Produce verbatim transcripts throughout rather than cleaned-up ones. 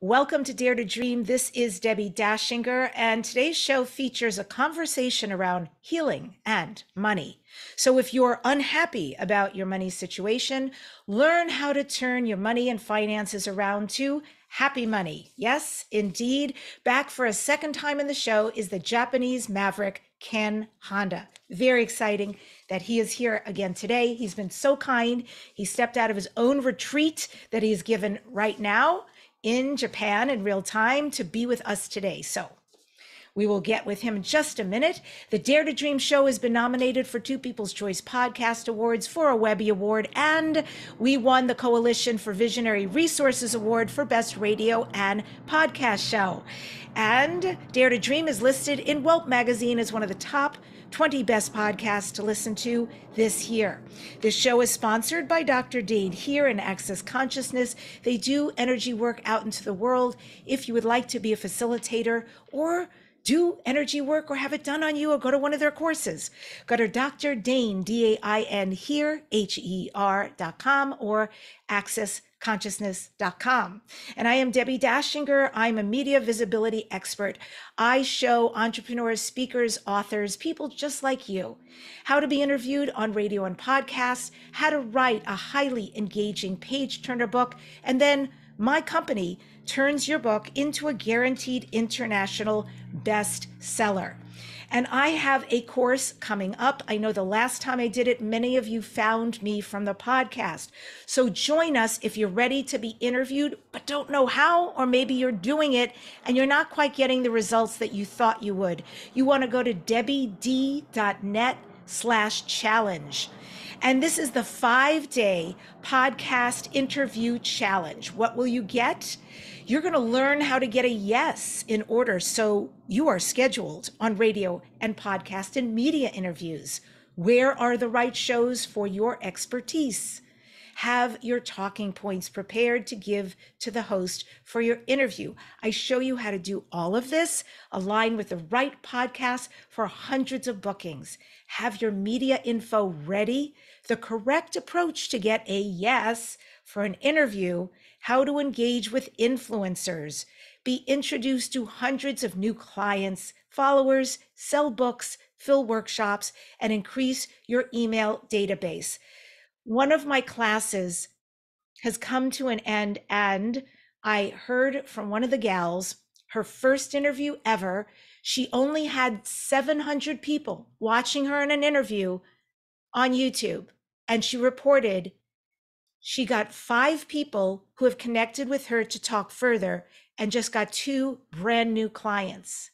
Welcome to Dare to Dream. This is Debbi Dachinger, and today's show features a conversation around healing and money. So if you're unhappy about your money situation, learn how to turn your money and finances around to happy money. Yes, indeed. Back for a second time in the show is the Japanese maverick, Ken Honda. Very exciting that he is here again today. He's been so kind. He stepped out of his own retreat that he's given right now in Japan in real time to be with us today. So we will get with him in just a minute. The Dare to Dream show has been nominated for two People's Choice Podcast Awards, for a Webby Award, and we won the Coalition for Visionary Resources Award for Best Radio and Podcast Show. And Dare to Dream is listed in Welp Magazine as one of the top twenty best podcasts to listen to this year. This show is sponsored by Doctor Dane here in Access Consciousness. They do energy work out into the world. If you would like to be a facilitator or do energy work or have it done on you, or go to one of their courses, go to Doctor Dane, D A I N, here, H E R dot com, or access consciousness dot com. And I am Debbi Dachinger. I'm a media visibility expert. I show entrepreneurs, speakers, authors, people just like you, how to be interviewed on radio and podcasts, how to write a highly engaging page-turner book, and then my company turns your book into a guaranteed international bestseller. And I have a course coming up. I know the last time I did it, many of you found me from the podcast. So join us if you're ready to be interviewed, but don't know how, or maybe you're doing it and you're not quite getting the results that you thought you would. You want to go to debbi d dot net slash challenge. And this is the five-day podcast interview challenge. What will you get? You're going to learn how to get a yes in order so you are scheduled on radio and podcast and media interviews. Where are the right shows for your expertise? Have your talking points prepared to give to the host for your interview. I show you how to do all of this, align with the right podcast for hundreds of bookings. Have your media info ready, the correct approach to get a yes for an interview, how to engage with influencers, be introduced to hundreds of new clients, followers, sell books, fill workshops, and increase your email database. One of my classes has come to an end, and I heard from one of the gals, her first interview ever, she only had seven hundred people watching her in an interview on YouTube. And she reported she got five people who have connected with her to talk further and just got two brand new clients.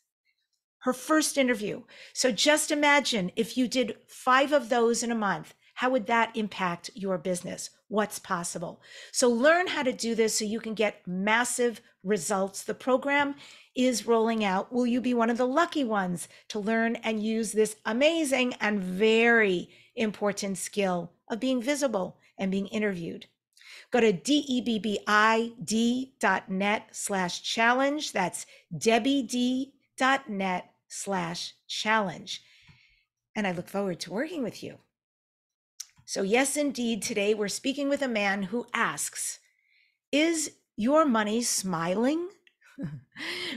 Her first interview. So just imagine if you did five of those in a month. How would that impact your business? What's possible? So learn how to do this so you can get massive results. The program is rolling out. Will you be one of the lucky ones to learn and use this amazing and very important skill of being visible and being interviewed? Go to debbi d dot net slash challenge. That's debbi d dot net slash challenge. And I look forward to working with you. So yes, indeed, today we're speaking with a man who asks, is your money smiling?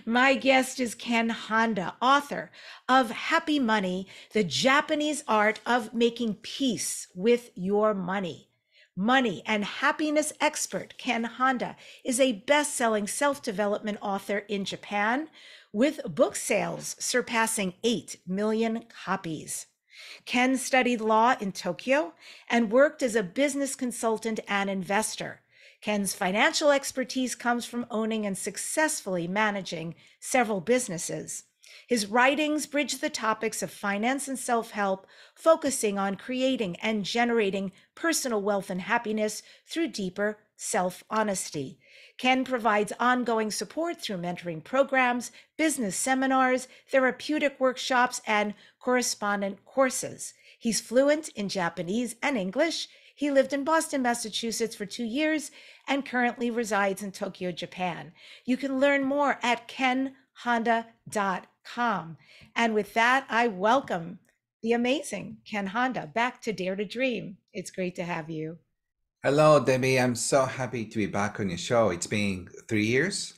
My guest is Ken Honda, author of Happy Money: The Japanese Art of Making Peace with Your Money. Money and happiness expert Ken Honda is a best-selling self-development author in Japan, with book sales surpassing eight million copies. Ken studied law in Tokyo and worked as a business consultant and investor. Ken's financial expertise comes from owning and successfully managing several businesses. His writings bridge the topics of finance and self-help, focusing on creating and generating personal wealth and happiness through deeper self-honesty. Ken provides ongoing support through mentoring programs, business seminars, therapeutic workshops, and correspondent courses. He's fluent in Japanese and English. He lived in Boston, Massachusetts for two years and currently resides in Tokyo, Japan. You can learn more at Ken Honda dot com. And with that, I welcome the amazing Ken Honda back to Dare to Dream. It's great to have you. Hello, Debbi. I'm so happy to be back on your show. It's been three years.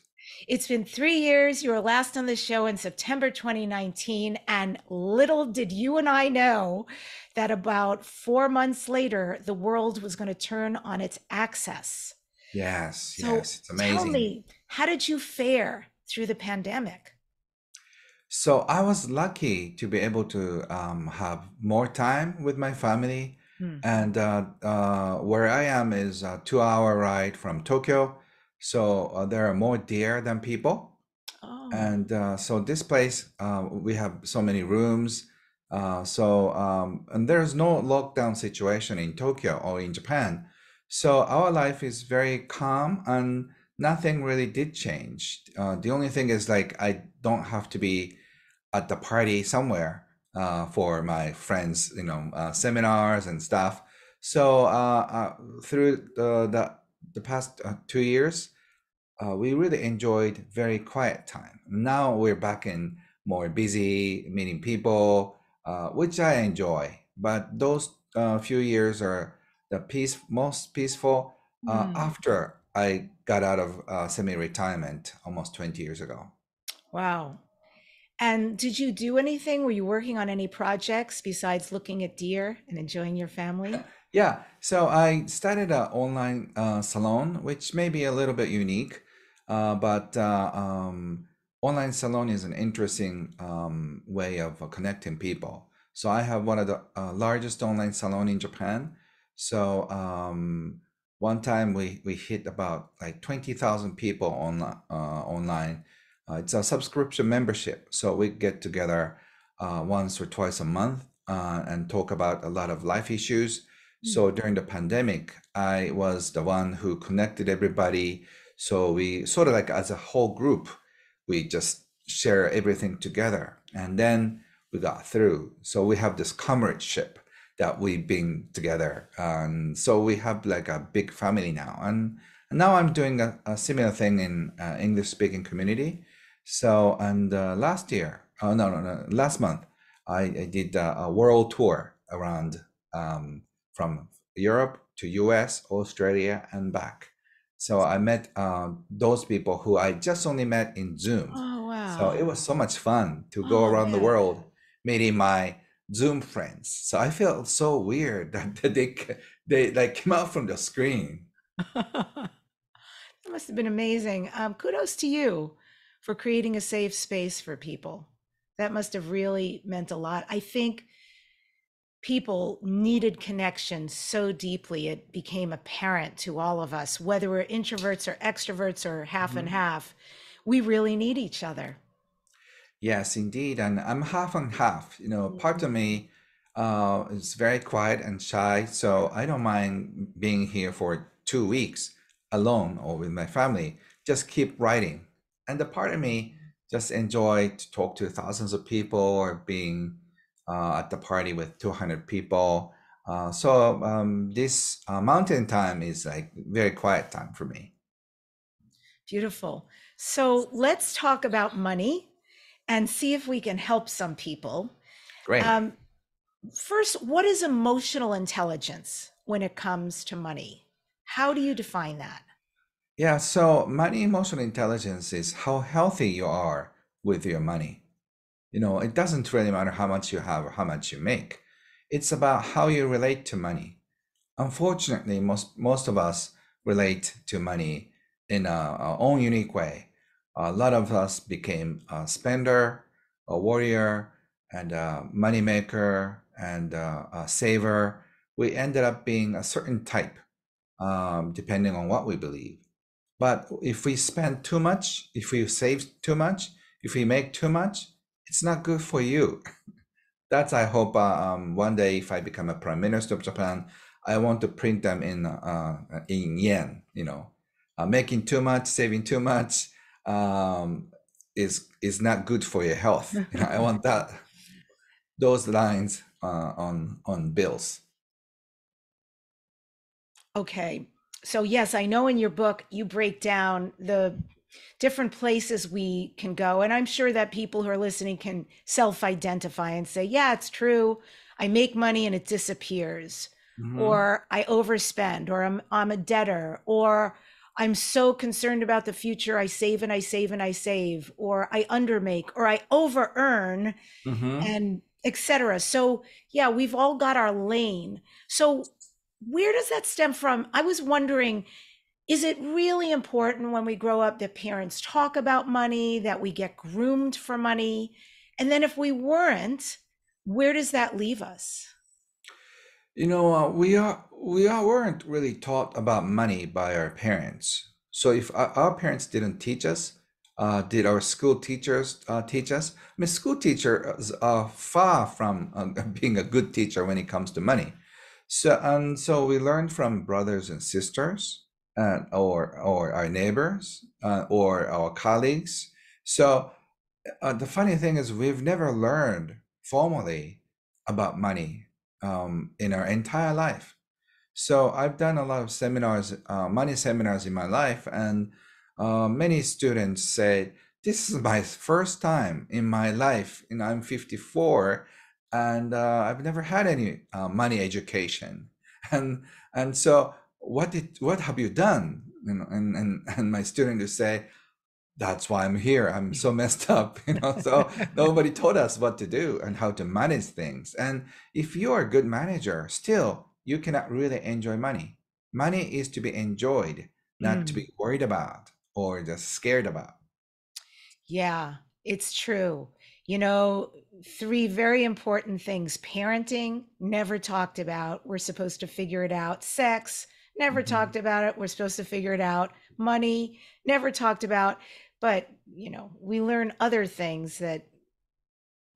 It's been three years. You were last on the show in September twenty nineteen, and little did you and I know that about four months later, the world was going to turn on its axis. Yes, so yes, it's amazing. Tell me, how did you fare through the pandemic? So I was lucky to be able to um, have more time with my family. Hmm. And uh, uh, where I am is a two hour ride from Tokyo. So uh, there are more deer than people. Oh. And uh, so this place, uh, we have so many rooms. Uh, so, um, and there's no lockdown situation in Tokyo or in Japan. So our life is very calm and nothing really did change. Uh, the only thing is like, I don't have to be at the party somewhere uh, for my friends, you know, uh, seminars and stuff. So uh, uh, through the, the, the past uh, two years, Uh, we really enjoyed very quiet time. Now we're back in more busy, meeting people, uh, which I enjoy. But those uh, few years are the peace, most peaceful uh, mm. after I got out of uh, semi-retirement almost twenty years ago. Wow. And did you do anything? Were you working on any projects besides looking at deer and enjoying your family? Yeah, so I started an online uh, salon, which may be a little bit unique, uh, but uh, um, online salon is an interesting um, way of uh, connecting people. So I have one of the uh, largest online salon in Japan. So um, one time we, we hit about like twenty thousand people on, uh, online. Uh, it's a subscription membership. So we get together uh, once or twice a month uh, and talk about a lot of life issues. So during the pandemic, I was the one who connected everybody. So we sort of like as a whole group, we just share everything together. And then we got through. So we have this comradeship that we've been together. And so we have like a big family now. And now I'm doing a, a similar thing in uh, English speaking community. So, and uh, last year, oh, no, no, no, last month, I, I did a, a world tour around um, from Europe to U S, Australia, and back. So I met uh, those people who I just only met in Zoom. Oh, wow. So it was so much fun to go oh, around yeah. the world meeting my Zoom friends. So I felt so weird that they, they like came out from the screen. That must have been amazing. Um, kudos to you for creating a safe space for people. That must have really meant a lot. I think people needed connection so deeply. It became apparent to all of us, whether we're introverts or extroverts or half mm-hmm. and half, we really need each other. Yes, indeed. And I'm half and half, you know, mm-hmm. part of me uh, is very quiet and shy. So I don't mind being here for two weeks alone or with my family, just keep writing. And the part of me just enjoy to talk to thousands of people or being Uh, at the party with two hundred people. Uh, so um, this uh, mountain time is like very quiet time for me. Beautiful. So let's talk about money and see if we can help some people. Great. Um, first, what is emotional intelligence when it comes to money? How do you define that? Yeah, so money emotional intelligence is how healthy you are with your money. You know, it doesn't really matter how much you have or how much you make. It's about how you relate to money. Unfortunately, most, most of us relate to money in our, our own unique way. A lot of us became a spender, a warrior, and a money maker, and a, a saver. We ended up being a certain type, um, depending on what we believe. But if we spend too much, if we save too much, if we make too much, it's not good for you. That's, I hope, um, one day if I become a prime minister of Japan, I want to print them in uh, in yen, you know. Uh, making too much, saving too much um, is is not good for your health. You know, I want that, those lines uh, on, on bills. Okay, so yes, I know in your book, you break down the different places we can go. And I'm sure that people who are listening can self-identify and say, yeah, it's true. I make money and it disappears, mm-hmm. or I overspend, or I'm, I'm a debtor, or I'm so concerned about the future, I save and I save and I save, or I undermake, or I over earn, mm-hmm. and et cetera. So yeah, we've all got our lane. So where does that stem from? I was wondering, is it really important when we grow up that parents talk about money, that we get groomed for money? And then if we weren't, where does that leave us? You know, uh, we are we are weren't really taught about money by our parents. So if our, our parents didn't teach us, uh, did our school teachers uh, teach us? I mean, school teachers are far from uh, being a good teacher when it comes to money. So and so we learned from brothers and sisters. And or or our neighbors uh, or our colleagues. So uh, the funny thing is, we've never learned formally about money um, in our entire life. So I've done a lot of seminars, uh, money seminars in my life, and uh, many students say, "This is my first time in my life, and I'm fifty-four, and uh, I've never had any uh, money education." And and so. What did what have you done? You know, and and and my student would say, "That's why I'm here. I'm so messed up." You know, so nobody taught us what to do and how to manage things. And if you are a good manager, still you cannot really enjoy money. Money is to be enjoyed, not mm. to be worried about or just scared about. Yeah, it's true. You know, three very important things: parenting, never talked about. We're supposed to figure it out. Sex. Never mm-hmm. talked about it. We're supposed to figure it out. Money, never talked about. But, you know, we learn other things that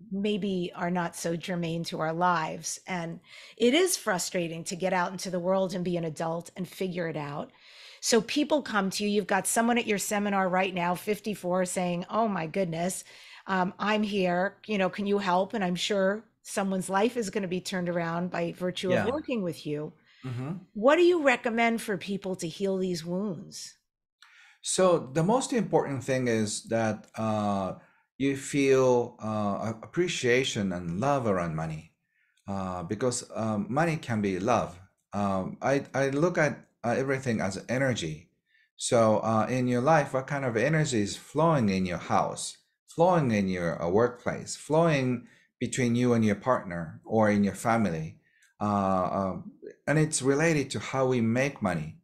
maybe are not so germane to our lives. And it is frustrating to get out into the world and be an adult and figure it out. So people come to you. You've got someone at your seminar right now, fifty-four, saying, "Oh, my goodness, um, I'm here. You know, can you help?" And I'm sure someone's life is going to be turned around by virtue yeah. of working with you. Mm-hmm. What do you recommend for people to heal these wounds? So the most important thing is that uh, you feel uh, appreciation and love around money, uh, because um, money can be love. Um, I, I look at uh, everything as energy. So uh, in your life, what kind of energy is flowing in your house, flowing in your uh, workplace, flowing between you and your partner or in your family? Uh, um, and it's related to how we make money.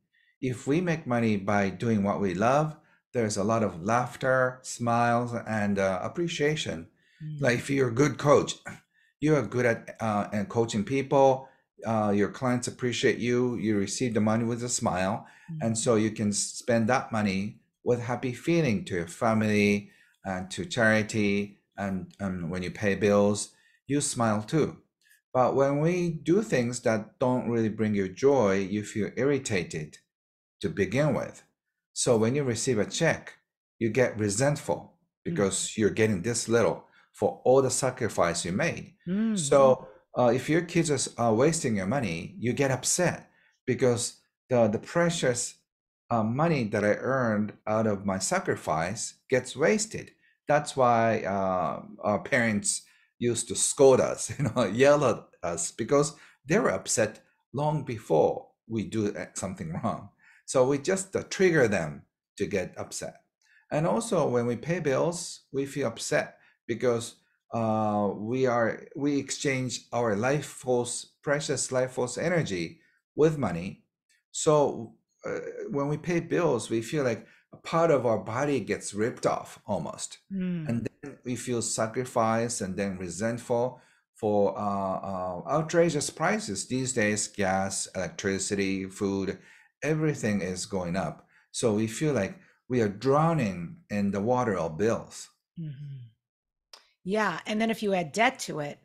If we make money by doing what we love, there's a lot of laughter, smiles, and uh, appreciation. Mm. Like if you're a good coach, you are good at uh, and coaching people, uh, your clients appreciate you, you receive the money with a smile, mm. and so you can spend that money with happy feeling to your family and to charity, and, and when you pay bills, you smile too. But when we do things that don't really bring you joy, you feel irritated to begin with. So when you receive a check, you get resentful because mm. you're getting this little for all the sacrifice you made. Mm. So uh, if your kids are uh, wasting your money, you get upset because the, the precious uh, money that I earned out of my sacrifice gets wasted. That's why uh, our parents used to scold us, you know, yell at us, because they were upset long before we do something wrong. So we just uh, trigger them to get upset. And also when we pay bills, we feel upset because uh, we are we exchange our life force, precious life force energy with money. So uh, when we pay bills, we feel like a part of our body gets ripped off almost. Mm. And then we feel sacrificed and then resentful for uh, uh, outrageous prices. These days, gas, electricity, food, everything is going up. So we feel like we are drowning in the water of bills. Mm-hmm. Yeah. And then if you add debt to it,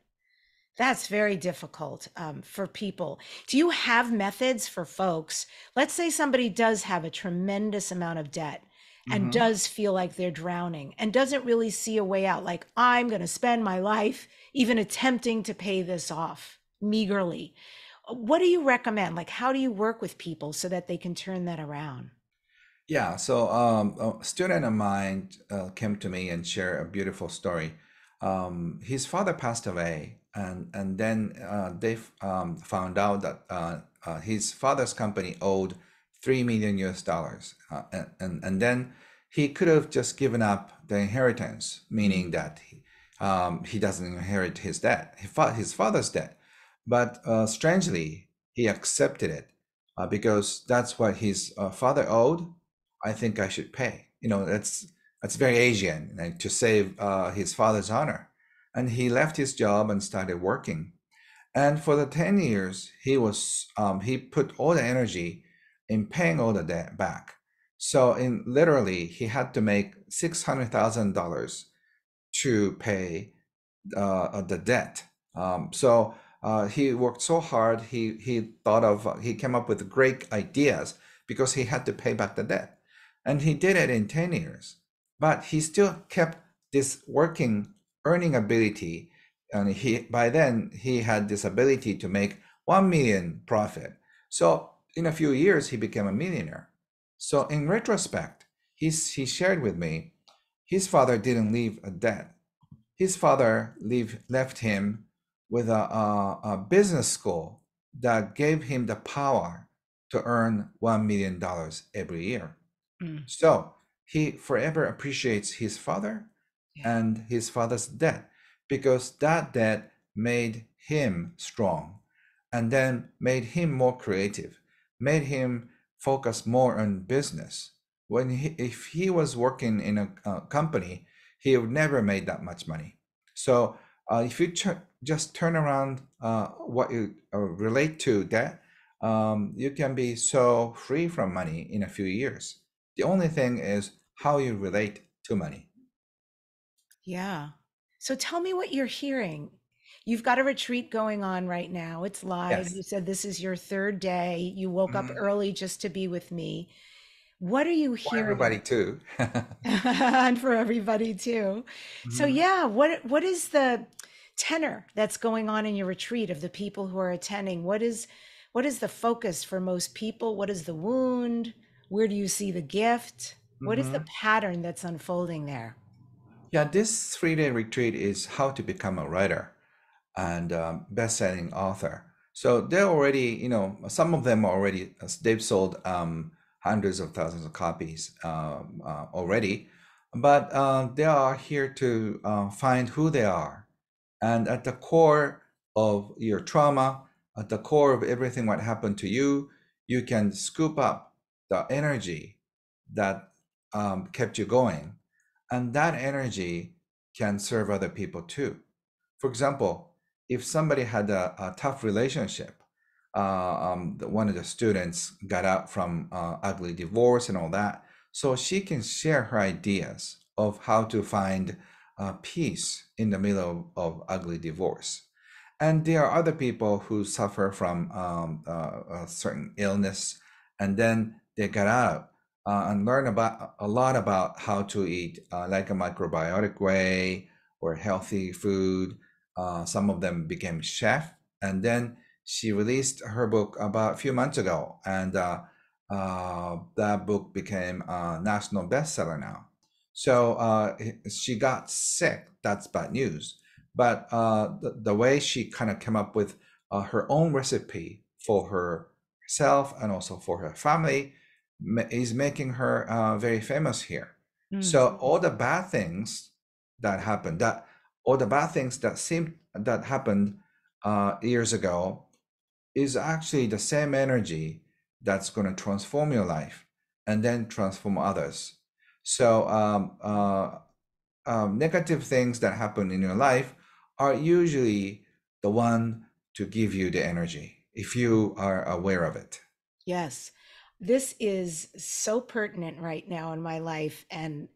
that's very difficult um, for people. Do you have methods for folks? Let's say somebody does have a tremendous amount of debt and mm-hmm. does feel like they're drowning and doesn't really see a way out. Like, I'm going to spend my life even attempting to pay this off meagerly. What do you recommend? Like, how do you work with people so that they can turn that around? Yeah. So um, a student of mine uh, came to me and shared a beautiful story. Um, his father passed away. And and then uh, they um, found out that uh, uh, his father's company owed three million U S dollars. Uh, and, and then he could have just given up the inheritance, meaning that he, um, he doesn't inherit his debt, his father's debt. But uh, strangely, he accepted it uh, because that's what his uh, father owed. I think I should pay. You know, that's that's very Asian, like, to save uh, his father's honor. And he left his job and started working. And for the ten years, he was um, he put all the energy in paying all the debt back. So in literally, he had to make six hundred thousand dollars to pay uh, the debt. Um, so uh, he worked so hard. He he thought of he came up with great ideas because he had to pay back the debt, and he did it in ten years. But he still kept this working earning ability. And he, by then he had this ability to make one million profit. So in a few years, he became a millionaire. So in retrospect, he's, he shared with me, his father didn't leave a debt. His father leave, left him with a, a, a business school that gave him the power to earn one million dollars every year. Mm. So he forever appreciates his father yeah. and his father's debt. Because that debt made him strong and then made him more creative, made him focus more on business. When he, if he was working in a uh, company, he would never made that much money. So uh, if you just turn around uh, what you uh, relate to debt, um, you can be so free from money in a few years. The only thing is how you relate to money. Yeah. So tell me what you're hearing. You've got a retreat going on right now. It's live. Yes. You said this is your third day. You woke mm-hmm. up early just to be with me. What are you hearing? For everybody too. And for everybody too. Mm-hmm. So yeah, what what is the tenor that's going on in your retreat of the people who are attending? What is what is the focus for most people? What is the wound? Where do you see the gift? Mm-hmm. What is the pattern that's unfolding there? Yeah, this three-day retreat is how to become a writer and um, best-selling author. So they're already, you know, some of them already, they've sold um, hundreds of thousands of copies um, uh, already, but uh, they are here to uh, find who they are. And at the core of your trauma, at the core of everything what happened to you, you can scoop up the energy that um, kept you going. And that energy can serve other people too. For example, if somebody had a, a tough relationship, uh, um, one of the students got out from uh, ugly divorce and all that, so she can share her ideas of how to find uh, peace in the middle of, of ugly divorce. And there are other people who suffer from um, uh, a certain illness, and then they got out. Uh, and learn about a lot about how to eat uh, like a microbiotic way or healthy food. Uh, some of them became chef, and then she released her book about a few months ago, and uh, uh, that book became a national bestseller now. So uh, she got sick. That's bad news. But uh, the, the way she kind of came up with uh, her own recipe for herself and also for her family is making her uh, very famous here. Mm. So all the bad things that happened, that all the bad things that seemed that happened uh, years ago, is actually the same energy that's going to transform your life and then transform others. So um, uh, um, negative things that happen in your life are usually the one to give you the energy if you are aware of it. Yes. This is so pertinent right now in my life, and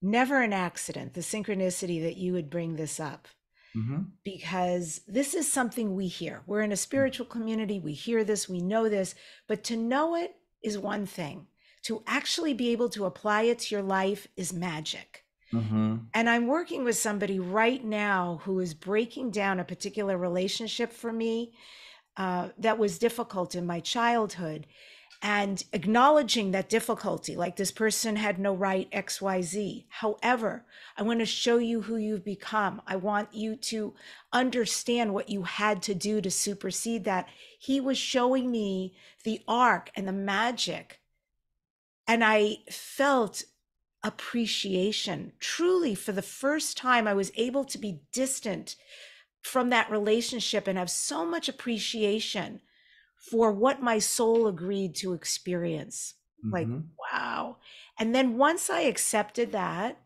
never an accident, the synchronicity that you would bring this up, mm-hmm. because this is something we hear. We're in a spiritual community. We hear this, we know this, but to know it is one thing. To actually be able to apply it to your life is magic. Mm-hmm. And I'm working with somebody right now who is breaking down a particular relationship for me uh, that was difficult in my childhood. And acknowledging that difficulty, like this person had no right, X, Y, Z. However, I want to show you who you've become. I want you to understand what you had to do to supersede that. He was showing me the arc and the magic And I felt appreciation, truly, for the first time. I was able to be distant from that relationship and have so much appreciation for what my soul agreed to experience. Mm-hmm. Like, wow. And then once I accepted that,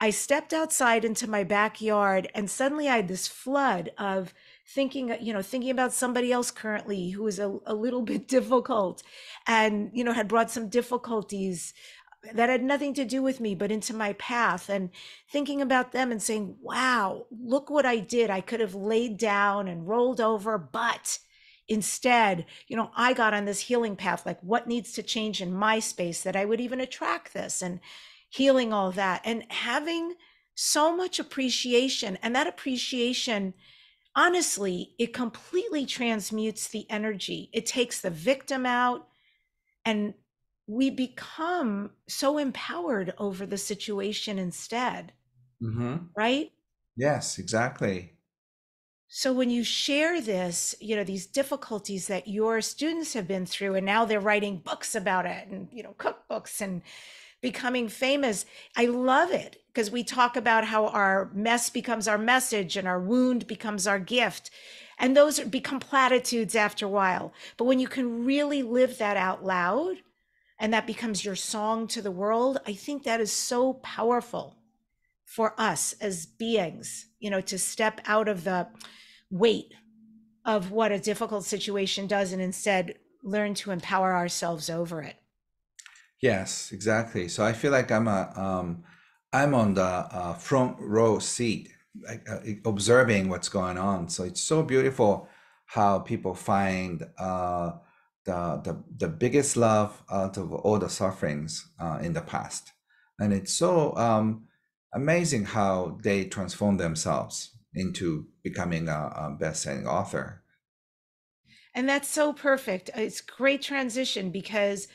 I stepped outside into my backyard, and suddenly I had this flood of thinking, you know, thinking about somebody else currently who was a, a little bit difficult and, you know, had brought some difficulties that had nothing to do with me, but into my path, and thinking about them and saying, wow, look what I did. I could have laid down and rolled over, but instead, you know, I got on this healing path. Like, what needs to change in my space that I would even attract this? And healing all that, and having so much appreciation. And that appreciation, honestly, it completely transmutes the energy. It takes the victim out, and we become so empowered over the situation instead. Mm-hmm. Right? Yes, exactly. So when you share this, you know, these difficulties that your students have been through, and now they're writing books about it, and, you know, cookbooks, and becoming famous. I love it, because we talk about how our mess becomes our message and our wound becomes our gift. And those become platitudes after a while. But when you can really live that out loud and that becomes your song to the world, I think that is so powerful for us as beings, you know, to step out of the weight of what a difficult situation does and instead learn to empower ourselves over it. Yes, exactly. So I feel like I'm a, um, I'm on the uh, front row seat, like, uh, observing what's going on. So it's so beautiful how people find uh, the, the the biggest love out of all the sufferings uh, in the past, and it's so um, amazing how they transform themselves into becoming a, a best-selling author. And that's so perfect. It's great transition, because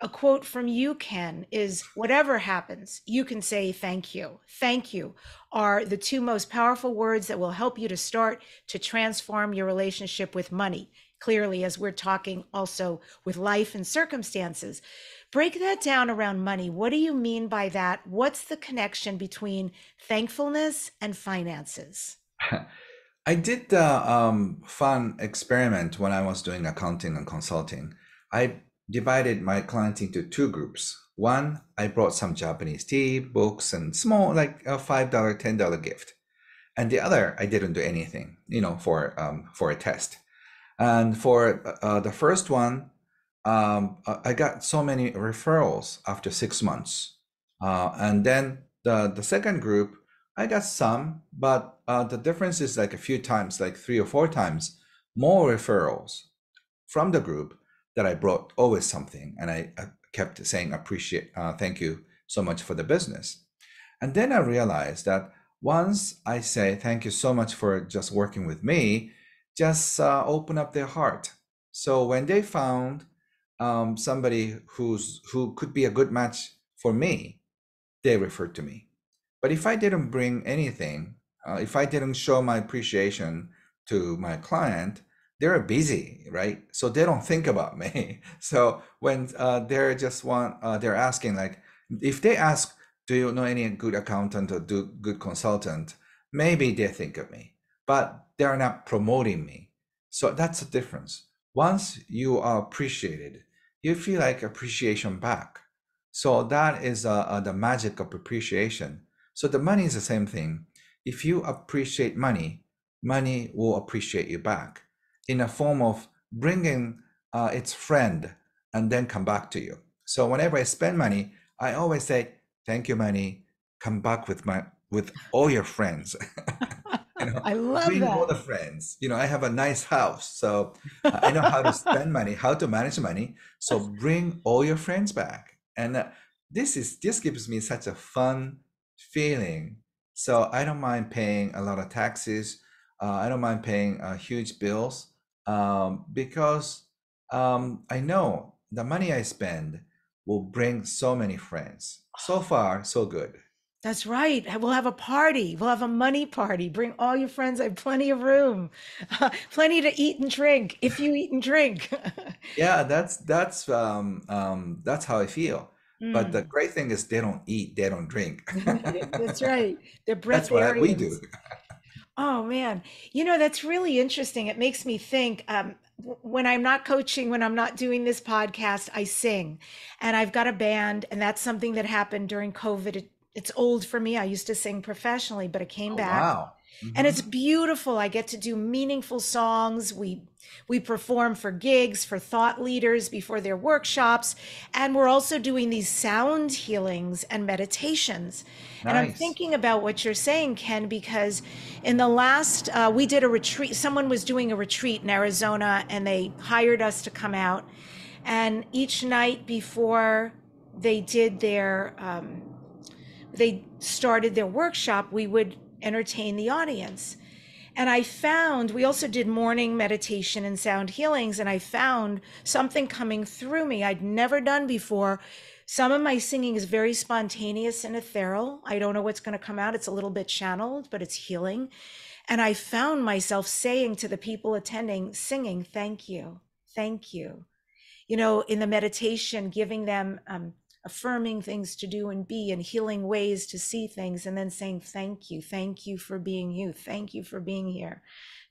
a quote from you, Ken, is, whatever happens, you can say thank you. Thank you are the two most powerful words that will help you to start to transform your relationship with money. Clearly, as we're talking also with life and circumstances, break that down around money. What do you mean by that? What's the connection between thankfulness and finances? I did a um, fun experiment when I was doing accounting and consulting. I divided my clients into two groups. One, I brought some Japanese tea, books, and small, like a five dollar, ten dollar gift. And the other, I didn't do anything, you know, for um, for a test. And for uh, the first one, um, I got so many referrals after six months. Uh, and then the, the second group, I got some, but uh, the difference is like a few times, like three or four times more referrals from the group that I brought always something, and I kept saying, appreciate, uh, thank you so much for the business. And then I realized that once I say, thank you so much for just working with me, just uh, open up their heart. So when they found um, somebody who's who could be a good match for me, they referred to me. But if I didn't bring anything, uh, if I didn't show my appreciation to my client, they're busy, right? So they don't think about me. So when uh, they're just want, uh, they're asking, like, if they ask, do you know any good accountant or do good consultant? Maybe they think of me, but they're not promoting me. So that's the difference. Once you are appreciated, you feel like appreciation back. So that is uh, uh, the magic of appreciation. So the money is the same thing. If you appreciate money, money will appreciate you back, in a form of bringing uh, its friend and then come back to you. So whenever I spend money, I always say, thank you, money, come back with my with all your friends. You know, I love that. All the friends. You know, I have a nice house, so I know how to spend money, how to manage money. So bring all your friends back. And uh, this is this gives me such a fun feeling. So I don't mind paying a lot of taxes. Uh, I don't mind paying uh, huge bills um, because um, I know the money I spend will bring so many friends. So far, so good. That's right. We'll have a party. We'll have a money party. Bring all your friends. I have plenty of room, uh, plenty to eat and drink. If you eat and drink. Yeah, that's that's um, um, that's how I feel. Mm. But the great thing is they don't eat, they don't drink. That's right. They're breatharians. That's what we do. Oh, man. You know, that's really interesting. It makes me think, um, when I'm not coaching, when I'm not doing this podcast, I sing. And I've got a band, and that's something that happened during COVID. It, it's old for me. I used to sing professionally, but it came oh, back. Wow. Mm-hmm. And it's beautiful. I get to do meaningful songs. We we perform for gigs, for thought leaders, before their workshops. And we're also doing these sound healings and meditations. Nice. And I'm thinking about what you're saying, Ken, because in the last, uh, we did a retreat. Someone was doing a retreat in Arizona, and they hired us to come out. And each night before they did their, um, they started their workshop, we would entertain the audience. And I found, we also did morning meditation and sound healings, and I found something coming through me I'd never done before. Some of my singing is very spontaneous and ethereal. I don't know what's going to come out. It's a little bit channeled, but it's healing. And I found myself saying to the people attending, singing, thank you, thank you. You know, in the meditation, giving them um, affirming things to do and be, and healing ways to see things, and then saying, thank you, thank you for being you, thank you for being here,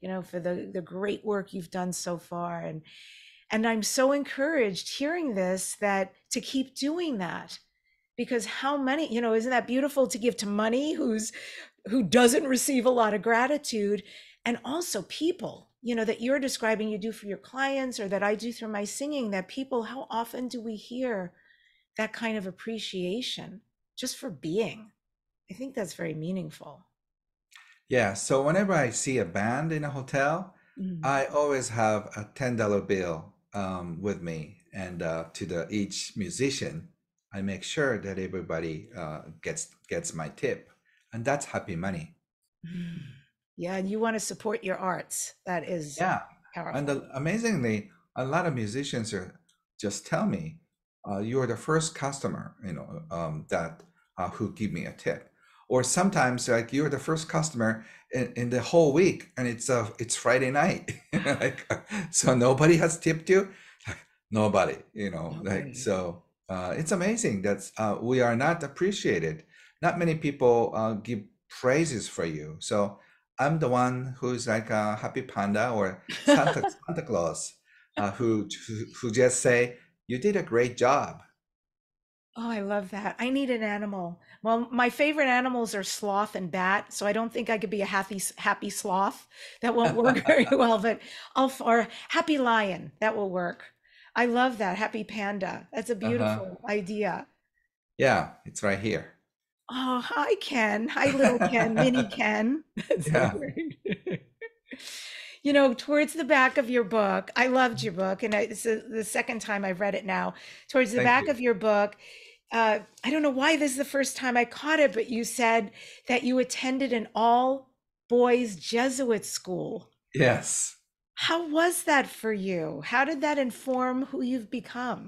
you know, for the, the great work you've done so far. And, and I'm so encouraged hearing this, that to keep doing that, because how many, you know, isn't that beautiful to give to money who's, who doesn't receive a lot of gratitude, and also people, you know, that you're describing you do for your clients, or that I do through my singing, that people, how often do we hear that kind of appreciation just for being? I think that's very meaningful. Yeah, so whenever I see a band in a hotel, mm-hmm. I always have a ten dollar bill um, with me, and uh, to the each musician, I make sure that everybody uh, gets gets my tip, and that's happy money. Mm-hmm. Yeah, and you want to support your arts. That is yeah. powerful. And the, amazingly, a lot of musicians are just tell me, Uh, you are the first customer, you know, um, that uh, who give me a tip. Or sometimes, like, you're the first customer in, in the whole week, and it's uh, it's Friday night, like, so nobody has tipped you, nobody, you know, nobody. Like, so uh, it's amazing that uh, we are not appreciated. Not many people uh, give praises for you. So I'm the one who's like a happy panda or Santa, Santa Claus, uh, who, who who just say, you did a great job. Oh, I love that. I need an animal. Well, my favorite animals are sloth and bat, so I don't think I could be a happy happy sloth. That won't work very well, but I'll, or happy lion, that will work. I love that. Happy panda. That's a beautiful uh-huh. idea. Yeah, it's right here. Oh, hi, Ken. Hi, little Ken, mini Ken. That's yeah. You know, towards the back of your book, I loved your book, and I, this is the second time I've read it now. Towards the Thank back you. Of your book, uh, I don't know why this is the first time I caught it, but you said that you attended an all-boys Jesuit school. Yes. How was that for you? How did that inform who you've become?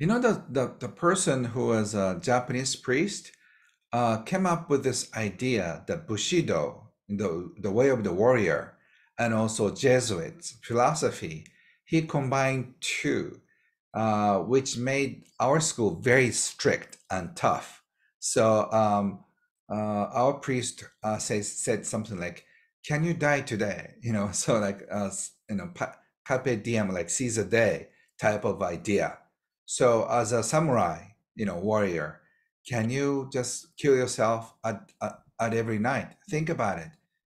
You know, the, the, the person who was a Japanese priest uh, came up with this idea that Bushido, the, the way of the warrior, and also Jesuit philosophy, he combined two, uh, which made our school very strict and tough. So um, uh, our priest uh, says, said something like, can you die today? You know, so like, uh, you know, carpe diem, like seize the day type of idea. So as a samurai, you know, warrior, can you just kill yourself at, at, at every night? Think about it.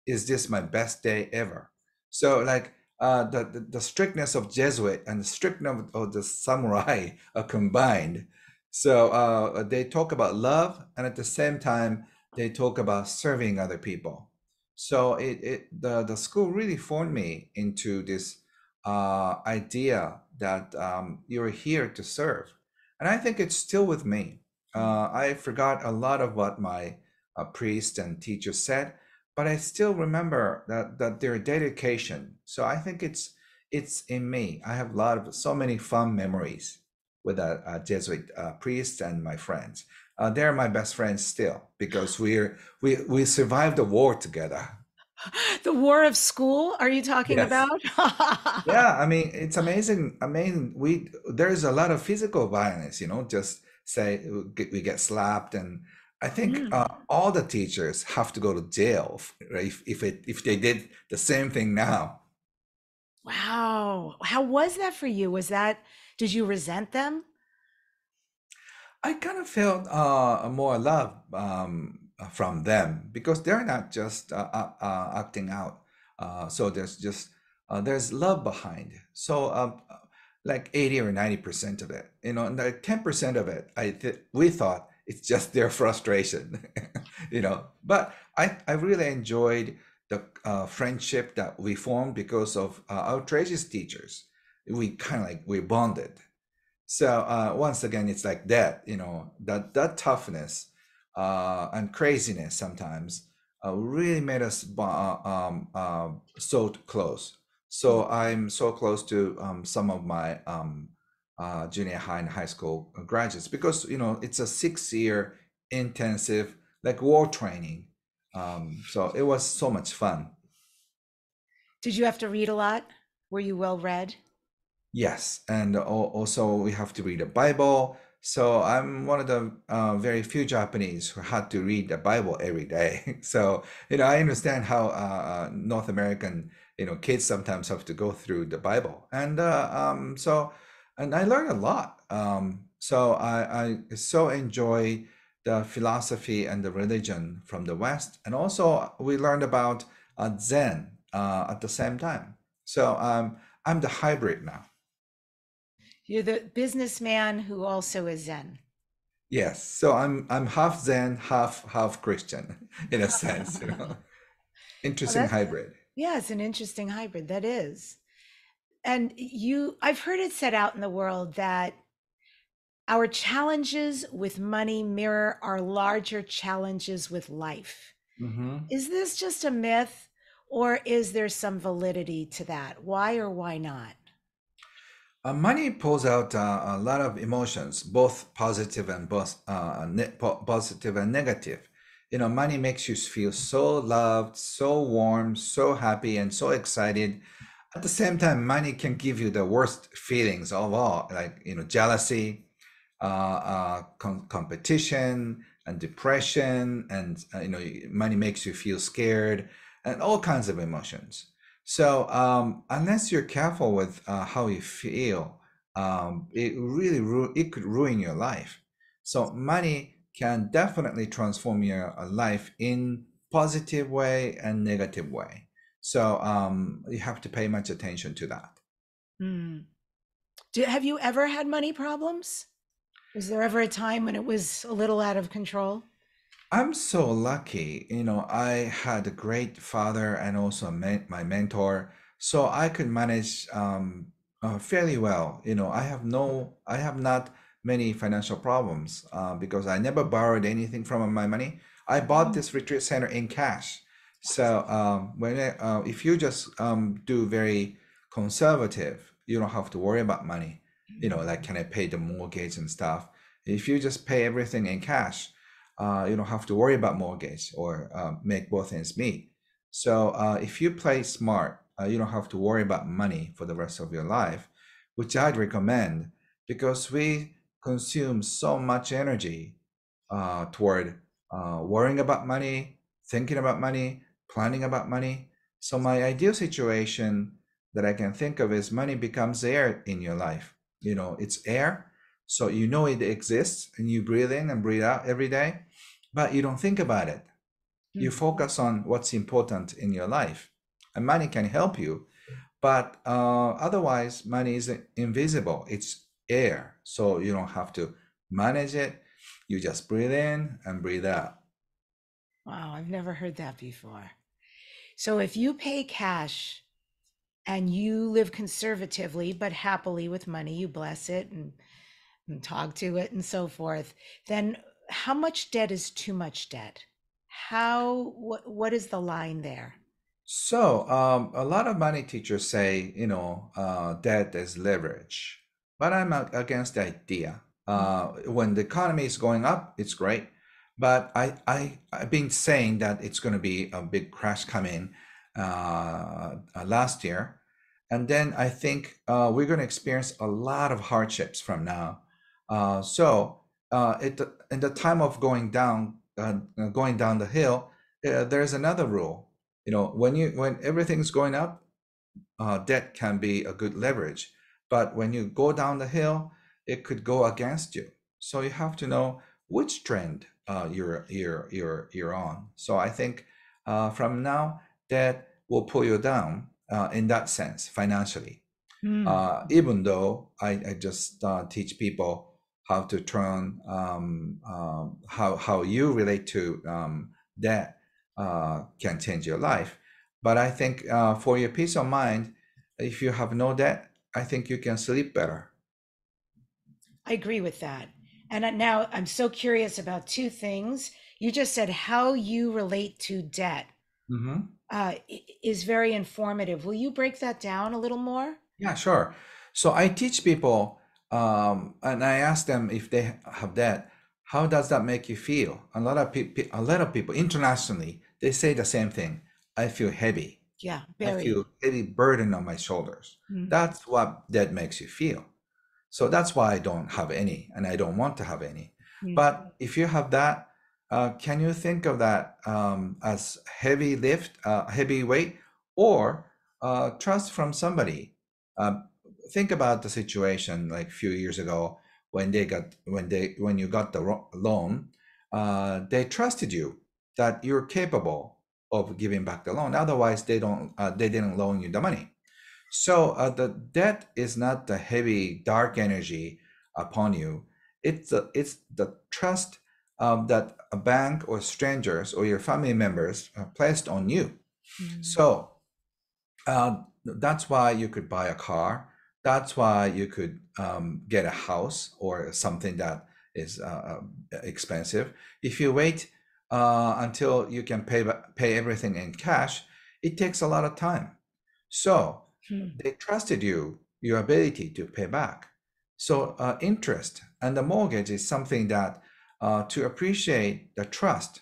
Is this my best day ever? So like uh, the, the, the strictness of Jesuit and the strictness of, of the samurai are combined. So uh, they talk about love, and at the same time, they talk about serving other people. So it, it the, the school really formed me into this uh, idea that um, you're here to serve. And I think it's still with me. Uh, I forgot a lot of what my uh, priest and teacher said, but I still remember that, that their dedication. So I think it's it's in me. I have a lot of so many fun memories with a, a Jesuit uh, priest and my friends. Uh, they're my best friends still, because we're we we survived the war together. The war of school? Are you talking yes. about? Yeah, I mean, it's amazing. I mean, we there's a lot of physical violence, you know, just say we get slapped. And I think mm. uh, all the teachers have to go to jail, right, if if, it, if they did the same thing now. Wow. How was that for you? Was that, did you resent them? I kind of felt uh, more love um, from them, because they're not just uh, uh, acting out. Uh, so there's just, uh, there's love behind it. So uh, like eighty or ninety percent of it, you know, and like ten percent of it, I th we thought it's just their frustration, you know, but I, I really enjoyed the uh, friendship that we formed because of uh, outrageous teachers. We kind of like, we bonded. So uh, once again, it's like that, you know, that, that toughness uh, and craziness sometimes uh, really made us um, uh, so close. So I'm so close to um, some of my um, uh, junior high and high school graduates, because, you know, it's a six year intensive like war training. Um, so it was so much fun. Did you have to read a lot? Were you well read? Yes, and also we have to read the Bible. So I'm one of the uh, very few Japanese who had to read the Bible every day. So, you know, I understand how uh, North American, you know, kids sometimes have to go through the Bible. And uh, um, so, and I learned a lot. Um, so I, I so enjoy the philosophy and the religion from the West. And also we learned about uh, Zen uh, at the same time. So um, I'm the hybrid now. You're the businessman who also is Zen. Yes, so I'm I'm half Zen, half half Christian in a sense. You know, interesting well, hybrid. Yeah, it's an interesting hybrid, that is. And you, I've heard it said out in the world that our challenges with money mirror our larger challenges with life. Mm-hmm. Is this just a myth, or is there some validity to that? Why or why not? Uh, money pulls out uh, a lot of emotions, both positive and both uh, po positive and negative. You know, money makes you feel so loved, so warm, so happy, and so excited. At the same time, money can give you the worst feelings of all, like, you know, jealousy, uh, uh, com competition, and depression, and uh, you know, money makes you feel scared, and all kinds of emotions. So um, unless you're careful with uh, how you feel, um, it really ru it could ruin your life. So money can definitely transform your life in positive way and negative way. So um, you have to pay much attention to that. Mm. Do, have you ever had money problems? Was there ever a time when it was a little out of control? I'm so lucky, you know, I had a great father and also men my mentor, so I could manage um, uh, fairly well. You know, I have no, I have not many financial problems uh, because I never borrowed anything from my money. I bought this retreat center in cash. So um, when I, uh, if you just um, do very conservative, you don't have to worry about money. You know, like, can I pay the mortgage and stuff? If you just pay everything in cash, Uh, you don't have to worry about mortgage or uh, make both ends meet. So uh, if you play smart, uh, you don't have to worry about money for the rest of your life, which I'd recommend, because we consume so much energy uh, toward uh, worrying about money, thinking about money, planning about money. So my ideal situation that I can think of is money becomes air in your life. You know, it's air. So you know it exists and you breathe in and breathe out every day, but you don't think about it. Mm-hmm. You focus on what's important in your life, and money can help you, but uh, otherwise money is invisible. It's air, so you don't have to manage it. You just breathe in and breathe out. Wow, I've never heard that before. So if you pay cash and you live conservatively but happily with money, you bless it and, and talk to it and so forth, then how much debt is too much debt? How, wh what is the line there? So um, a lot of money teachers say, you know, uh, debt is leverage, but I'm against the idea. Uh, when the economy is going up, it's great. But I, I, I've been saying that it's going to be a big crash coming uh, last year. And then I think uh, we're going to experience a lot of hardships from now. Uh, so uh, it, in the time of going down, uh, going down the hill, uh, there's another rule. You know, when you when everything's going up, uh, debt can be a good leverage, but when you go down the hill, it could go against you. So you have to know which trend uh, you're you're you're you're on. So I think uh, from now, debt will pull you down uh, in that sense financially. Mm. Uh, even though I, I just uh, teach people how to turn um, uh, how how you relate to um, debt uh, can change your life, but I think uh, for your peace of mind, if you have no debt, I think you can sleep better. I agree with that. And now I'm so curious about two things. You just said how you relate to debt mm-hmm. uh, is very informative. Will you break that down a little more? Yeah, sure. So I teach people um, and I ask them if they have debt, how does that make you feel? A lot of people, a lot of people internationally, they say the same thing. I feel heavy. Yeah, very. I feel heavy burden on my shoulders. Mm-hmm. That's what debt makes you feel. So that's why I don't have any, and I don't want to have any. Mm-hmm. But if you have that, uh, can you think of that um, as heavy lift, uh, heavy weight, or uh, trust from somebody? Uh, think about the situation like a few years ago when they got when they when you got the loan, uh, they trusted you that you're capable of giving back the loan. Otherwise, they don't uh, they didn't loan you the money. So uh, the debt is not the heavy dark energy upon you. It's the, it's the trust um, that a bank or strangers or your family members placed on you. Mm-hmm. So. Uh, That's why you could buy a car. That's why you could um, get a house or something that is uh, expensive. If you wait uh, until you can pay pay everything in cash, it takes a lot of time. So hmm. they trusted you, your ability to pay back. So uh, interest and the mortgage is something that uh, to appreciate the trust,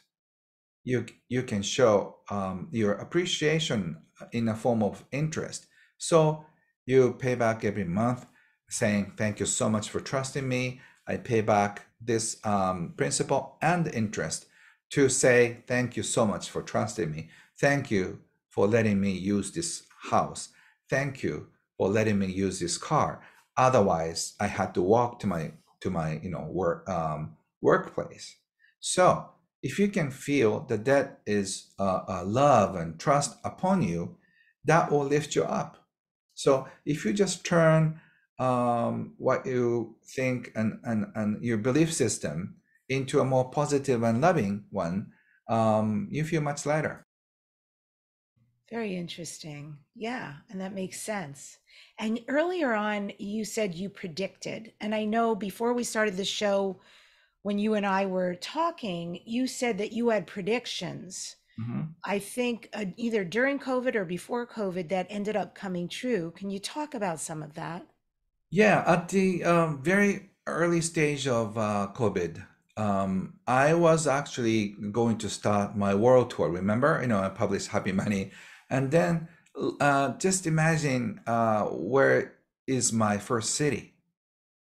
you you can show um, your appreciation in a form of interest. So you pay back every month saying, thank you so much for trusting me. I pay back this um, principal and interest to say, thank you so much for trusting me. Thank you for letting me use this house. Thank you for letting me use this car. Otherwise, I had to walk to my, to my you know, work, um, workplace. So if you can feel that that is uh, uh, love and trust upon you, that will lift you up. So if you just turn um, what you think and, and, and your belief system into a more positive and loving one, um, you feel much lighter. Very interesting. Yeah, and that makes sense. And earlier on, you said you predicted, and I know before we started the show, when you and I were talking, you said that you had predictions. Mm-hmm. I think uh, either during COVID or before COVID that ended up coming true. Can you talk about some of that? Yeah, at the um, very early stage of uh, COVID, um, I was actually going to start my world tour. Remember, you know, I published Happy Money, and then uh, just imagine uh, where is my first city.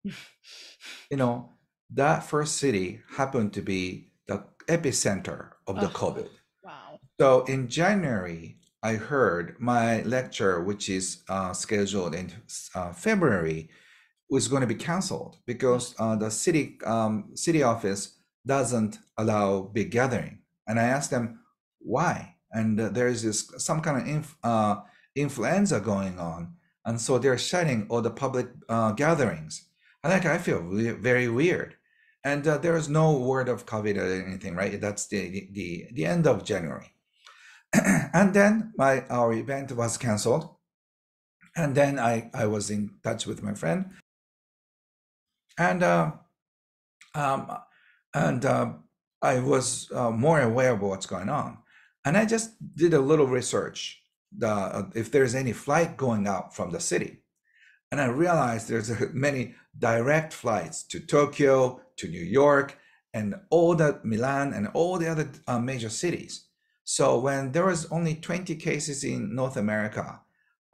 You know. That first city happened to be the epicenter of the oh, COVID. Wow. So in January, I heard my lecture, which is uh, scheduled in uh, February, was going to be canceled because uh, the city um, city office doesn't allow big gathering. And I asked them why, and uh, there is this some kind of inf uh, influenza going on, and so they're shutting all the public uh, gatherings. And like I feel very weird, and uh, there is no word of COVID or anything, right? That's the the the end of January, and then my our event was canceled, and then I I was in touch with my friend, and uh, um and uh, I was uh, more aware of what's going on, and I just did a little research the if there is any flight going out from the city. And I realized there's many direct flights to Tokyo, to New York, and all the Milan and all the other uh, major cities. So when there was only twenty cases in North America,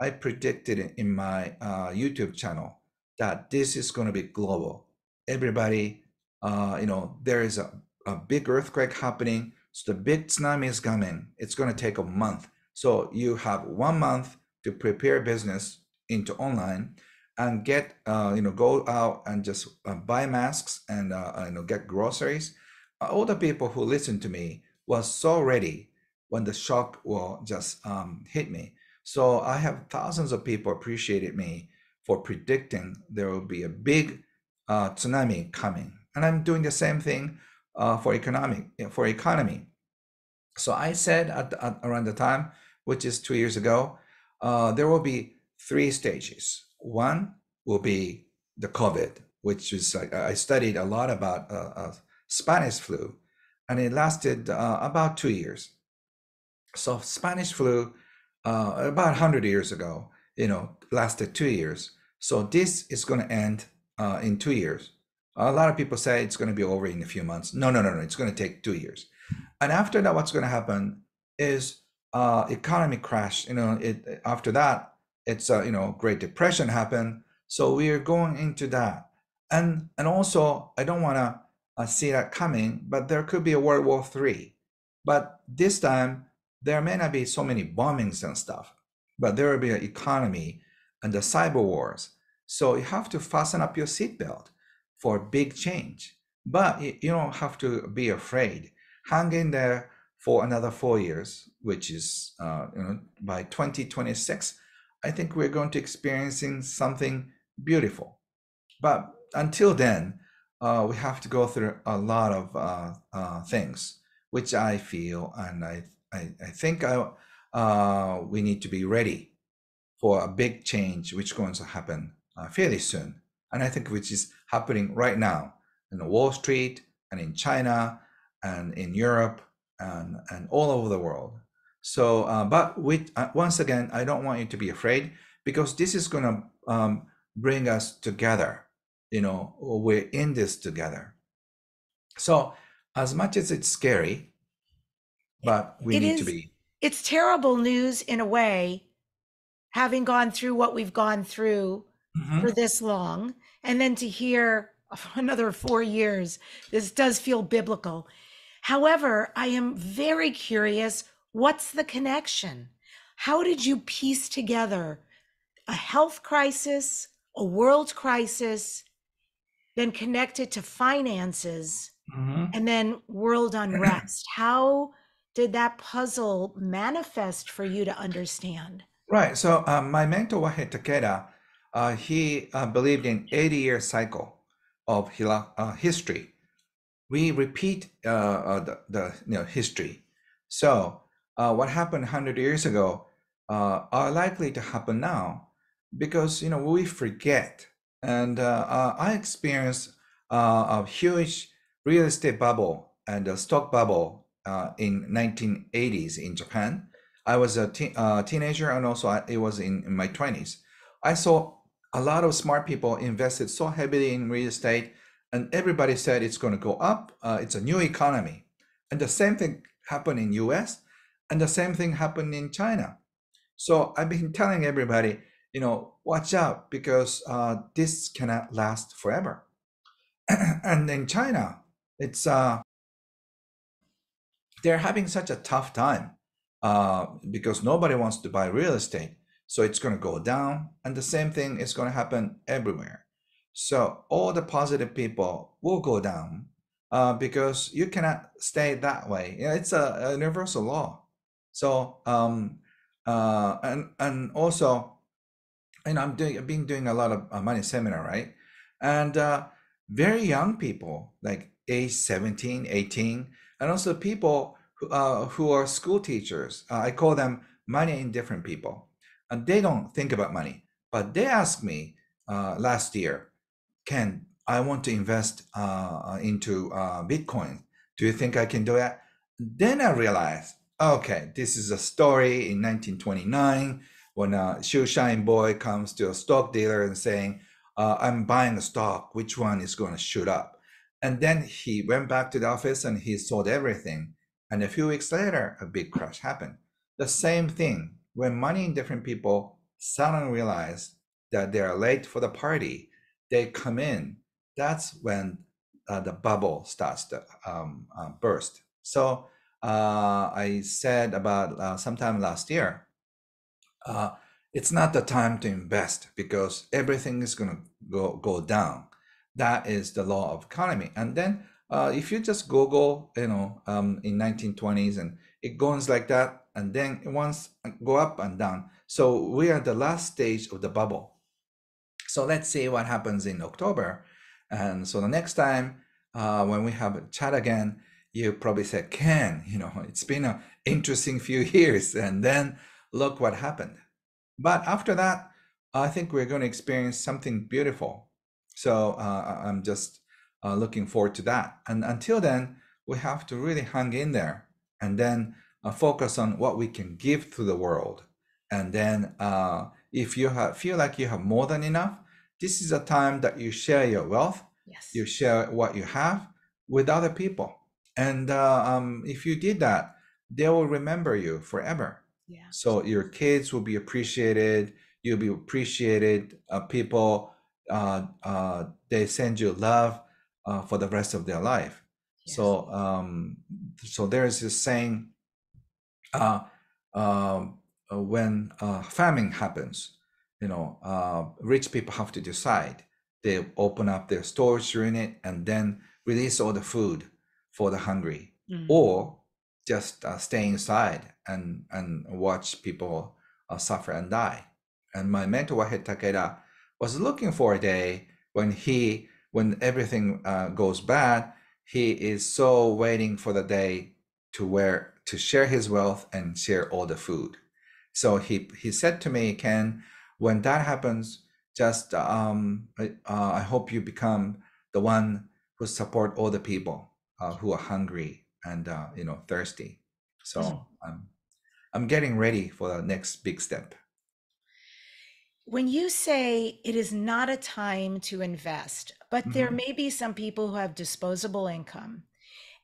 I predicted in my uh, YouTube channel that this is going to be global. Everybody uh, you know, there is a, a big earthquake happening. So the big tsunami is coming. It's going to take a month. So you have one month to prepare business into online and get, uh, you know, go out and just uh, buy masks and, uh, you know, get groceries. Uh, all the people who listened to me was so ready when the shock will just um, hit me. So I have thousands of people appreciated me for predicting there will be a big uh, tsunami coming. And I'm doing the same thing uh, for economic, for economy. So I said at, at around the time, which is two years ago, uh, there will be three stages. One will be the COVID, which is, uh, I studied a lot about uh, uh, Spanish flu, and it lasted uh, about two years. So Spanish flu, uh, about one hundred years ago, you know, lasted two years. So this is going to end uh, in two years. A lot of people say it's going to be over in a few months. No, no, no, no. It's going to take two years. And after that, what's going to happen is uh, economy crash. You know, it, after that, it's uh, you know, Great Depression happened. So we are going into that. And and also, I don't want to uh, see that coming, but there could be a World War Three. But this time, there may not be so many bombings and stuff, but there will be an economy and the cyber wars. So you have to fasten up your seatbelt for big change, but you don't have to be afraid. Hang in there for another four years, which is uh, you know, by twenty twenty-six, I think we're going to experiencing something beautiful. But until then, uh, we have to go through a lot of uh, uh, things, which I feel and I I, I think I, uh, we need to be ready for a big change, which is going to happen uh, fairly soon. And I think which is happening right now in the Wall Street and in China and in Europe and, and all over the world. So, uh, but with, uh, once again, I don't want you to be afraid, because this is going to um, bring us together. You know, we're in this together. So as much as it's scary, but we it need is, to be. It's terrible news in a way, having gone through what we've gone through mm-hmm. for this long, and then to hear another four years, this does feel biblical. However, I am very curious, what's the connection? How did you piece together a health crisis, a world crisis, then connect it to finances, mm-hmm. and then world unrest? How did that puzzle manifest for you to understand? Right, so um, my mentor, Wahi Takeda, uh, he uh, believed in eighty year cycle of uh, history. We repeat uh, uh, the, the you know, history. So uh, what happened one hundred years ago uh, are likely to happen now, because you know we forget. And uh, uh, I experienced uh, a huge real estate bubble and a stock bubble Uh, in nineteen eighties in Japan. I was a te uh, teenager, and also I, it was in, in my twenties. I saw a lot of smart people invested so heavily in real estate, and everybody said it's going to go up. Uh, it's a new economy. And the same thing happened in U S, and the same thing happened in China. So I've been telling everybody, you know, watch out, because uh, this cannot last forever. And in China, it's uh, they're having such a tough time uh, because nobody wants to buy real estate. So it's going to go down, and the same thing is going to happen everywhere. So all the positive people will go down uh, because you cannot stay that way. You know, it's a, a universal law. So, um, uh, and, and also, and I'm doing, I've been doing a lot of money seminar, right? And uh, very young people, like age seventeen, eighteen, and also people who, uh, who are school teachers, uh, I call them money indifferent people. And they don't think about money, but they asked me uh, last year, Ken, I want to invest uh, into uh, Bitcoin. Do you think I can do that? Then I realized, okay, this is a story in nineteen twenty-nine when a shoeshine boy comes to a stock dealer and saying, uh, I'm buying a stock, which one is going to shoot up? And then he went back to the office and he sold everything. And a few weeks later, a big crash happened. The same thing, when money indifferent people suddenly realize that they are late for the party, they come in. That's when uh, the bubble starts to um, uh, burst. So uh, I said about uh, sometime last year, uh, it's not the time to invest because everything is going to go, go down. That is the law of economy. And then uh, if you just Google, you know, um, in nineteen twenties, and it goes like that, and then it once go up and down. So we are the last stage of the bubble. So let's see what happens in October. And so the next time uh, when we have a chat again, you probably say, Ken, you know, it's been an interesting few years, and then look what happened. But after that, I think we're going to experience something beautiful. So uh, I'm just uh, looking forward to that. And until then, we have to really hang in there and then uh, focus on what we can give to the world. And then uh, if you have, feel like you have more than enough, this is a time that you share your wealth. Yes. You share what you have with other people. And uh, um, if you did that, they will remember you forever. Yeah. So your kids will be appreciated. You'll be appreciated. Uh, people, uh, uh, they send you love uh, for the rest of their life. Yes. So, um, so there is this saying, uh, uh, when uh, famine happens, you know, uh, rich people have to decide. They open up their storage unit and then release all the food for the hungry, mm. or just uh, stay inside and, and watch people uh, suffer and die. And my mentor, Wahi Takeda, was looking for a day when he, when everything uh, goes bad, he is so waiting for the day to where, to share his wealth and share all the food. So he, he said to me, Ken, when that happens, just, um, uh, I hope you become the one who support all the people uh, who are hungry and, uh, you know, thirsty. So mm-hmm. um, I'm getting ready for the next big step. When you say it is not a time to invest, but mm-hmm. there may be some people who have disposable income.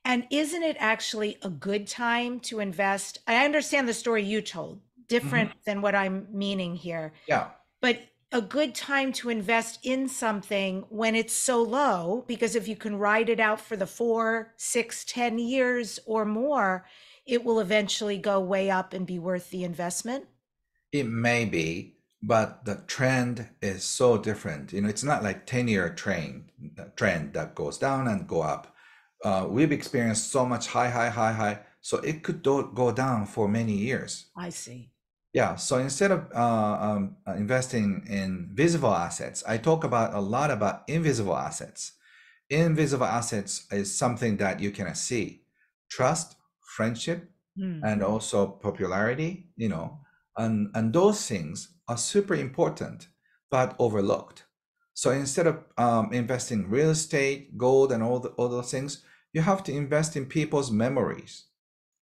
And isn't it actually a good time to invest? I understand the story you told, different mm-hmm. than what I'm meaning here. Yeah. But a good time to invest in something when it's so low, because if you can ride it out for the four, six, ten years or more, it will eventually go way up and be worth the investment. It may be, but the trend is so different. You know, it's not like ten-year train trend that goes down and go up. Uh, we've experienced so much high, high, high, high, so it could do go down for many years. I see. Yeah, so instead of uh, um, investing in visible assets, I talk about a lot about invisible assets. Invisible assets is something that you cannot see. Trust, friendship, mm. and also popularity, you know, and, and those things are super important, but overlooked. So instead of um, investing in real estate, gold, and all, the, all those things, you have to invest in people's memories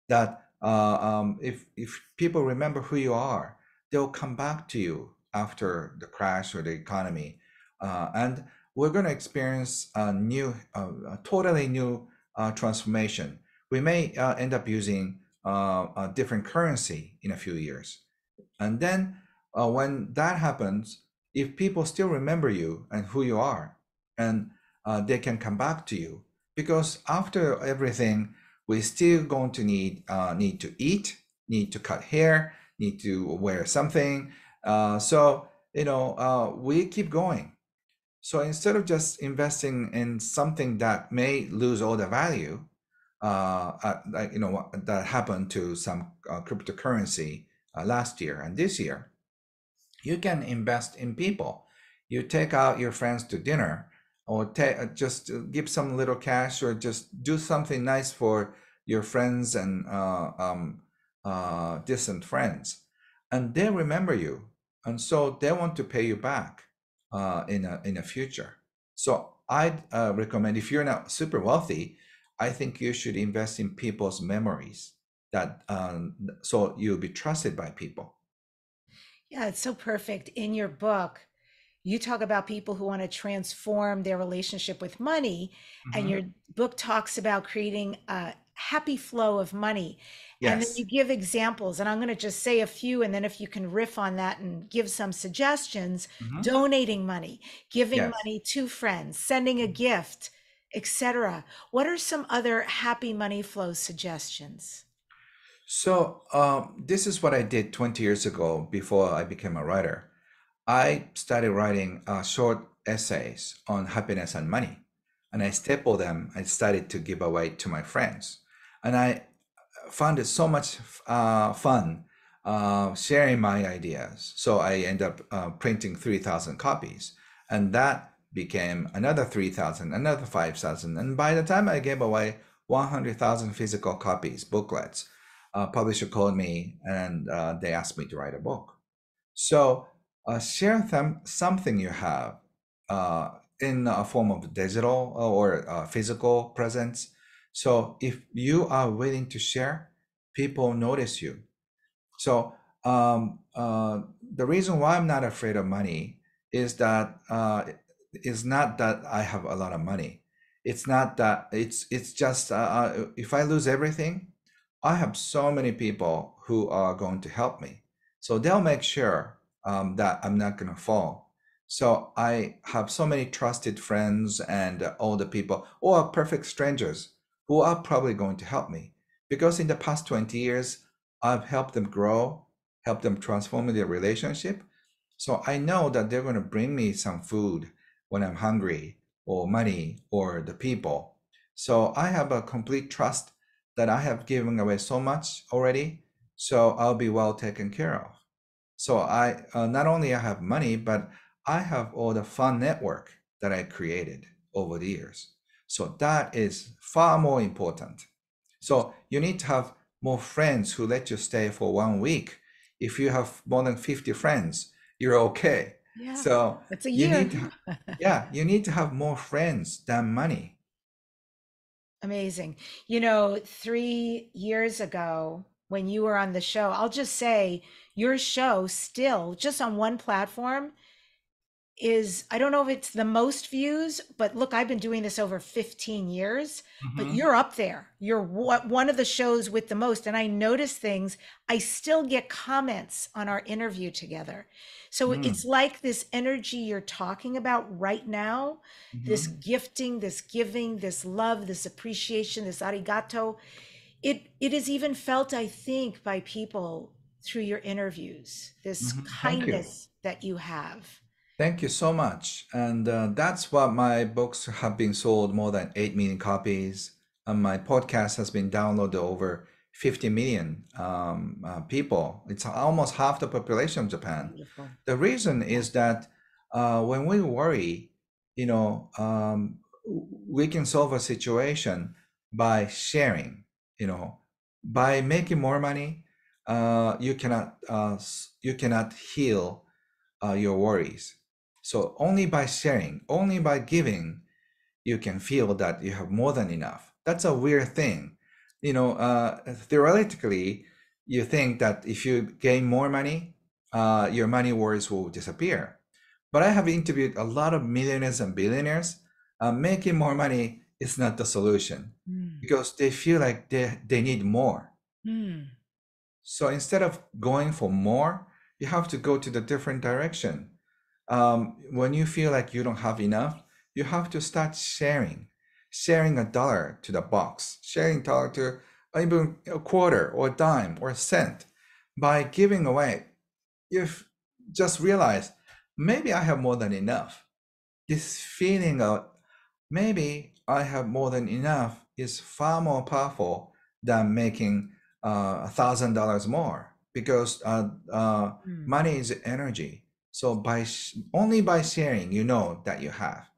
that Uh, um, if, if people remember who you are, they'll come back to you after the crash or the economy. Uh, and we're going to experience a new, uh, a totally new uh, transformation. We may uh, end up using uh, a different currency in a few years. And then uh, when that happens, if people still remember you and who you are, and uh, they can come back to you, because after everything, we're still going to need uh, need to eat, need to cut hair, need to wear something. Uh, so, you know, uh, we keep going. So instead of just investing in something that may lose all the value, uh, uh, like, you know, that happened to some uh, cryptocurrency uh, last year and this year, you can invest in people. You take out your friends to dinner, or just give some little cash, or just do something nice for your friends and uh, um, uh, distant friends. And they remember you. And so they want to pay you back uh, in a, in a future. So I'd uh, recommend, if you're not super wealthy, I think you should invest in people's memories, that um, so you'll be trusted by people. Yeah, it's so perfect. In your book, you talk about people who want to transform their relationship with money, mm-hmm. and your book talks about creating a happy flow of money. Yes. And then you give examples, and I'm going to just say a few, and then if you can riff on that and give some suggestions, mm-hmm. donating money, giving yes. money to friends, sending a gift, et cetera. What are some other happy money flow suggestions? So um, this is what I did twenty years ago before I became a writer. I started writing uh, short essays on happiness and money, and I stapled them. I started to give away to my friends, and I found it so much uh, fun uh, sharing my ideas. So I ended up uh, printing three thousand copies, and that became another three thousand, another five thousand. And by the time I gave away one hundred thousand physical copies, booklets, a publisher called me and uh, they asked me to write a book. So uh, share them, something you have uh, in a form of digital or uh, physical presence. So if you are willing to share, people notice you. So um, uh, the reason why I'm not afraid of money is that uh, it's not that I have a lot of money. It's not that it's it's just uh, if I lose everything, I have so many people who are going to help me. So they'll make sure um, that I'm not going to fall. So I have so many trusted friends and uh, older people or perfect strangers who are probably going to help me, because in the past twenty years, I've helped them grow, helped them transform their relationship. So I know that they're going to bring me some food when I'm hungry, or money, or the people. So I have a complete trust that I have given away so much already, so I'll be well taken care of. So I uh, not only I have money, but I have all the fun network that I created over the years. So that is far more important. So you need to have more friends who let you stay for one week. If you have more than fifty friends, you're okay. Yeah, so it's a year. You need to, yeah, you need to have more friends than money. Amazing. You know, three years ago when you were on the show, I'll just say your show still just on one platform is, I don't know if it's the most views, but look, I've been doing this over fifteen years, mm-hmm. but you're up there. You're one of the shows with the most. And I notice things. I still get comments on our interview together. So mm. it's like this energy you're talking about right now, mm-hmm. this gifting, this giving, this love, this appreciation, this arigato. It, it is even felt, I think, by people through your interviews, this mm-hmm. kindness you. that you have. Thank you so much. And uh, that's why my books have been sold more than eight million copies. And my podcast has been downloaded over fifty million um, uh, people. It's almost half the population of Japan. Beautiful. The reason is that uh, when we worry, you know, um, we can solve a situation by sharing, you know, by making more money. Uh, you cannot, uh, you cannot heal uh, your worries. So only by sharing, only by giving, you can feel that you have more than enough. That's a weird thing. You know, uh, theoretically, you think that if you gain more money, uh, your money worries will disappear. But I have interviewed a lot of millionaires and billionaires. Uh, making more money is not the solution mm. because they feel like they, they need more. Mm. So instead of going for more, you have to go to the different direction. Um, when you feel like you don't have enough, you have to start sharing, sharing a dollar to the box, sharing a dollar to even a quarter or a dime or a cent. By giving away, you've just realized, maybe I have more than enough. This feeling of maybe I have more than enough is far more powerful than making uh, one thousand dollars more, because uh, uh, mm. money is energy. So by only by sharing, you know that you have.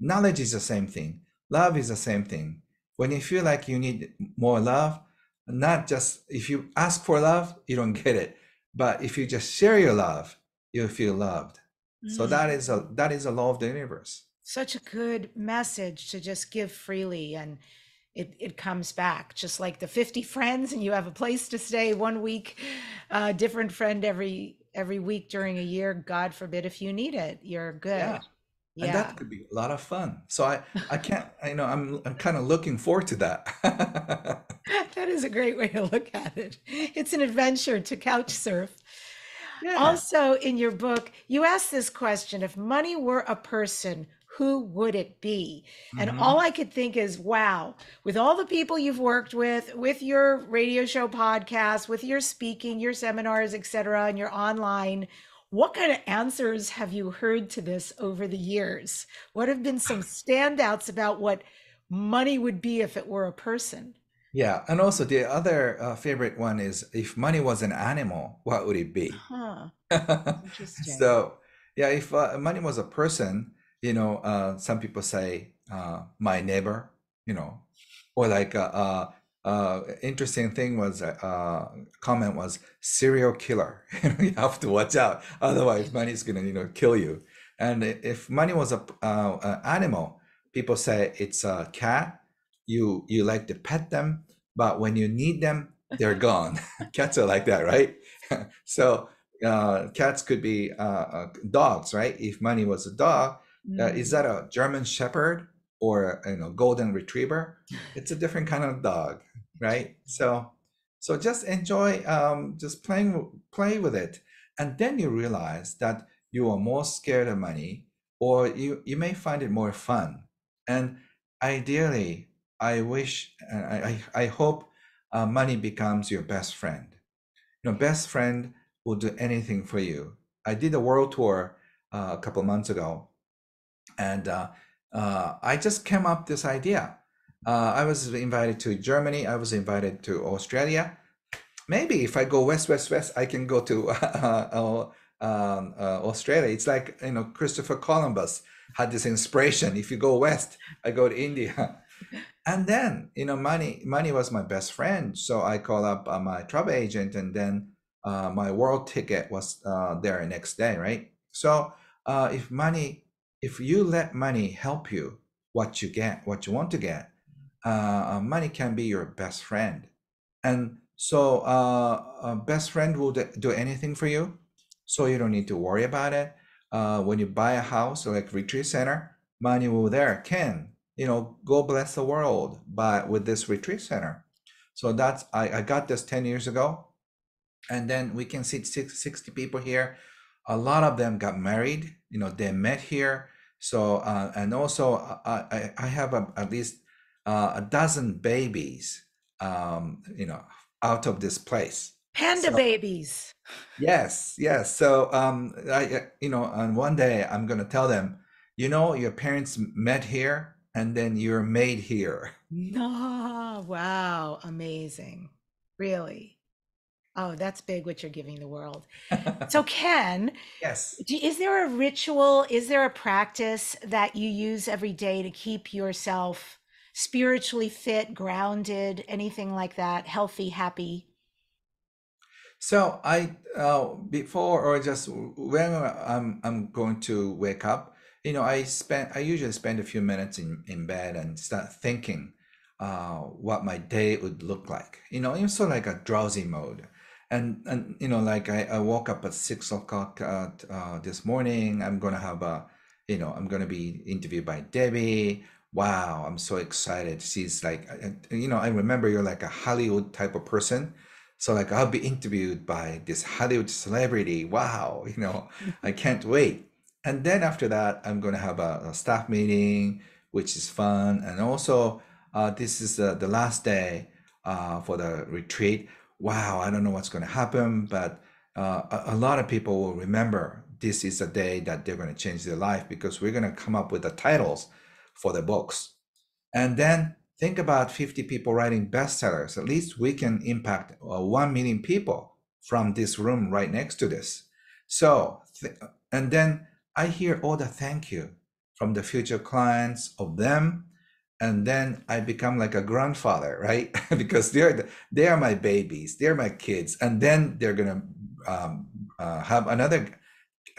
Knowledge is the same thing. Love is the same thing. When you feel like you need more love, not just if you ask for love, you don't get it. But if you just share your love, you'll feel loved. Mm-hmm. So that is a that is a law of the universe. Such a good message to just give freely, and it, it comes back just like the fifty friends, and you have a place to stay one week, a different friend every every week during a year. God forbid, if you need it, you're good. Yeah. Yeah. And that could be a lot of fun. So I, I can't, you know, I'm, I'm kind of looking forward to that. That is a great way to look at it. It's an adventure to couch surf. Yeah. Also in your book, you asked this question: if money were a person, who would it be? Mm-hmm. And all I could think is, wow, with all the people you've worked with, with your radio show podcast, with your speaking, your seminars, et cetera, and your online, what kind of answers have you heard to this over the years? What have been some standouts about what money would be if it were a person? Yeah, and also the other uh, favorite one is, if money was an animal, what would it be? Huh. Interesting. So yeah, if uh, money was a person, you know, uh, some people say uh, my neighbor, you know, or like uh, uh, uh, interesting thing was a uh, comment was serial killer. You have to watch out, otherwise money is gonna, you know, kill you. And if money was a uh, an animal, people say it's a cat. You you like to pet them, but when you need them, they're gone. Cats are like that, right? So uh, cats could be uh, uh, dogs, right? If money was a dog, mm. uh, is that a German Shepherd or you know Golden Retriever? It's a different kind of dog, right? So so just enjoy, um, just playing play with it, and then you realize that you are more scared of money, or you you may find it more fun, and ideally. I wish, I, I, I hope uh, money becomes your best friend. You know, best friend will do anything for you. I did a world tour uh, a couple months ago, and uh, uh, I just came up with this idea. Uh, I was invited to Germany, I was invited to Australia. Maybe if I go west, west, west, I can go to uh, uh, um, uh, Australia. It's like, you know, Christopher Columbus had this inspiration. If you go west, I go to India. And then, you know, money money was my best friend. So I called up uh, my travel agent, and then uh, my world ticket was uh, there next day, right? So uh, if money, if you let money help you, what you get, what you want to get, uh, money can be your best friend. And so uh, a best friend will do anything for you. So you don't need to worry about it. Uh, when you buy a house or like retreat center, money will there, Ken. You know, go bless the world by with this retreat center. So that's I, I got this ten years ago, and then we can see sixty people here. A lot of them got married. You know, they met here. So uh, and also I I have a, at least uh, a dozen babies. Um, you know, out of this place. Panda so, babies. Yes, yes. So um, I you know, and one day I'm gonna tell them, you know, your parents met here. And then you're made here. No, wow, amazing, really. Oh, that's big what you're giving the world. So Ken, yes. Is there a ritual, is there a practice that you use every day to keep yourself spiritually fit, grounded, anything like that, healthy, happy? So I, uh, before or just when I'm, I'm going to wake up, you know, I spend. I usually spend a few minutes in, in bed and start thinking uh, what my day would look like. You know, even so like a drowsy mode, and and you know, like I, I woke up at six o'clock uh, uh, this morning. I'm gonna have a, you know, I'm gonna be interviewed by Debbi. Wow, I'm so excited. She's like, you know, I remember you're like a Hollywood type of person. So like I'll be interviewed by this Hollywood celebrity. Wow, you know, I can't wait. And then after that, I'm going to have a, a staff meeting, which is fun. And also, uh, this is uh, the last day uh, for the retreat. Wow, I don't know what's going to happen, but uh, a, a lot of people will remember this is a day that they're going to change their life, because we're going to come up with the titles for the books. And then think about fifty people writing bestsellers. At least we can impact uh, one million people from this room right next to this. So, th- and then I hear all the thank you from the future clients of them. And then I become like a grandfather, right? Because they're the, they are my babies, they're my kids. And then they're gonna um, uh, have another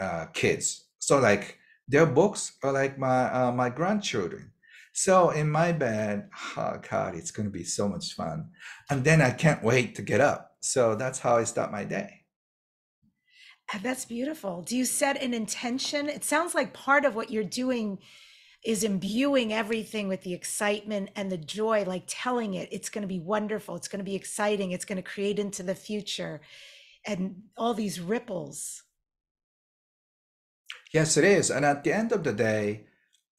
uh, kids. So like their books are like my, uh, my grandchildren. So in my bed, oh God, it's gonna be so much fun. And then I can't wait to get up. So that's how I start my day. That's beautiful. Do you set an intention? It sounds like part of what you're doing is imbuing everything with the excitement and the joy, like telling it, it's going to be wonderful. It's going to be exciting. It's going to create into the future and all these ripples. Yes, it is. And at the end of the day,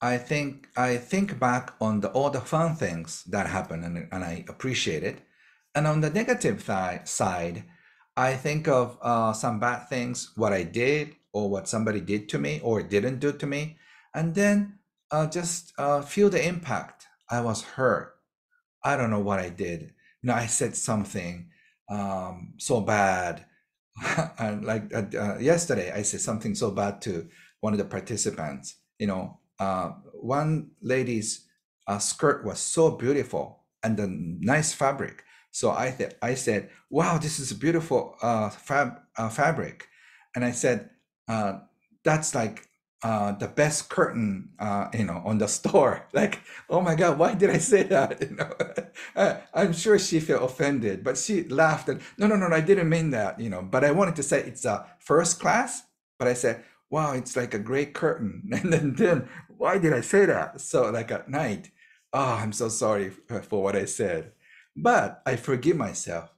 I think I think back on the, all the fun things that happen, and, and I appreciate it. And on the negative th- side, I think of uh, some bad things, what I did or what somebody did to me or didn't do to me. And then uh, just uh, feel the impact. I was hurt. I don't know what I did. You know, I said something um, so bad. And like uh, yesterday, I said something so bad to one of the participants. You know, uh, one lady's uh, skirt was so beautiful and the nice fabric. So I th- I said, wow, this is a beautiful uh, fab- uh, fabric. And I said, uh, that's like uh, the best curtain, uh, you know, on the store. Like, oh my God, why did I say that? You know, I'm sure she felt offended, but she laughed and no, no, no, I didn't mean that, you know, but I wanted to say it's a first class, but I said, wow, it's like a great curtain. And then, then why did I say that? So like at night, oh, I'm so sorry for what I said. But I forgive myself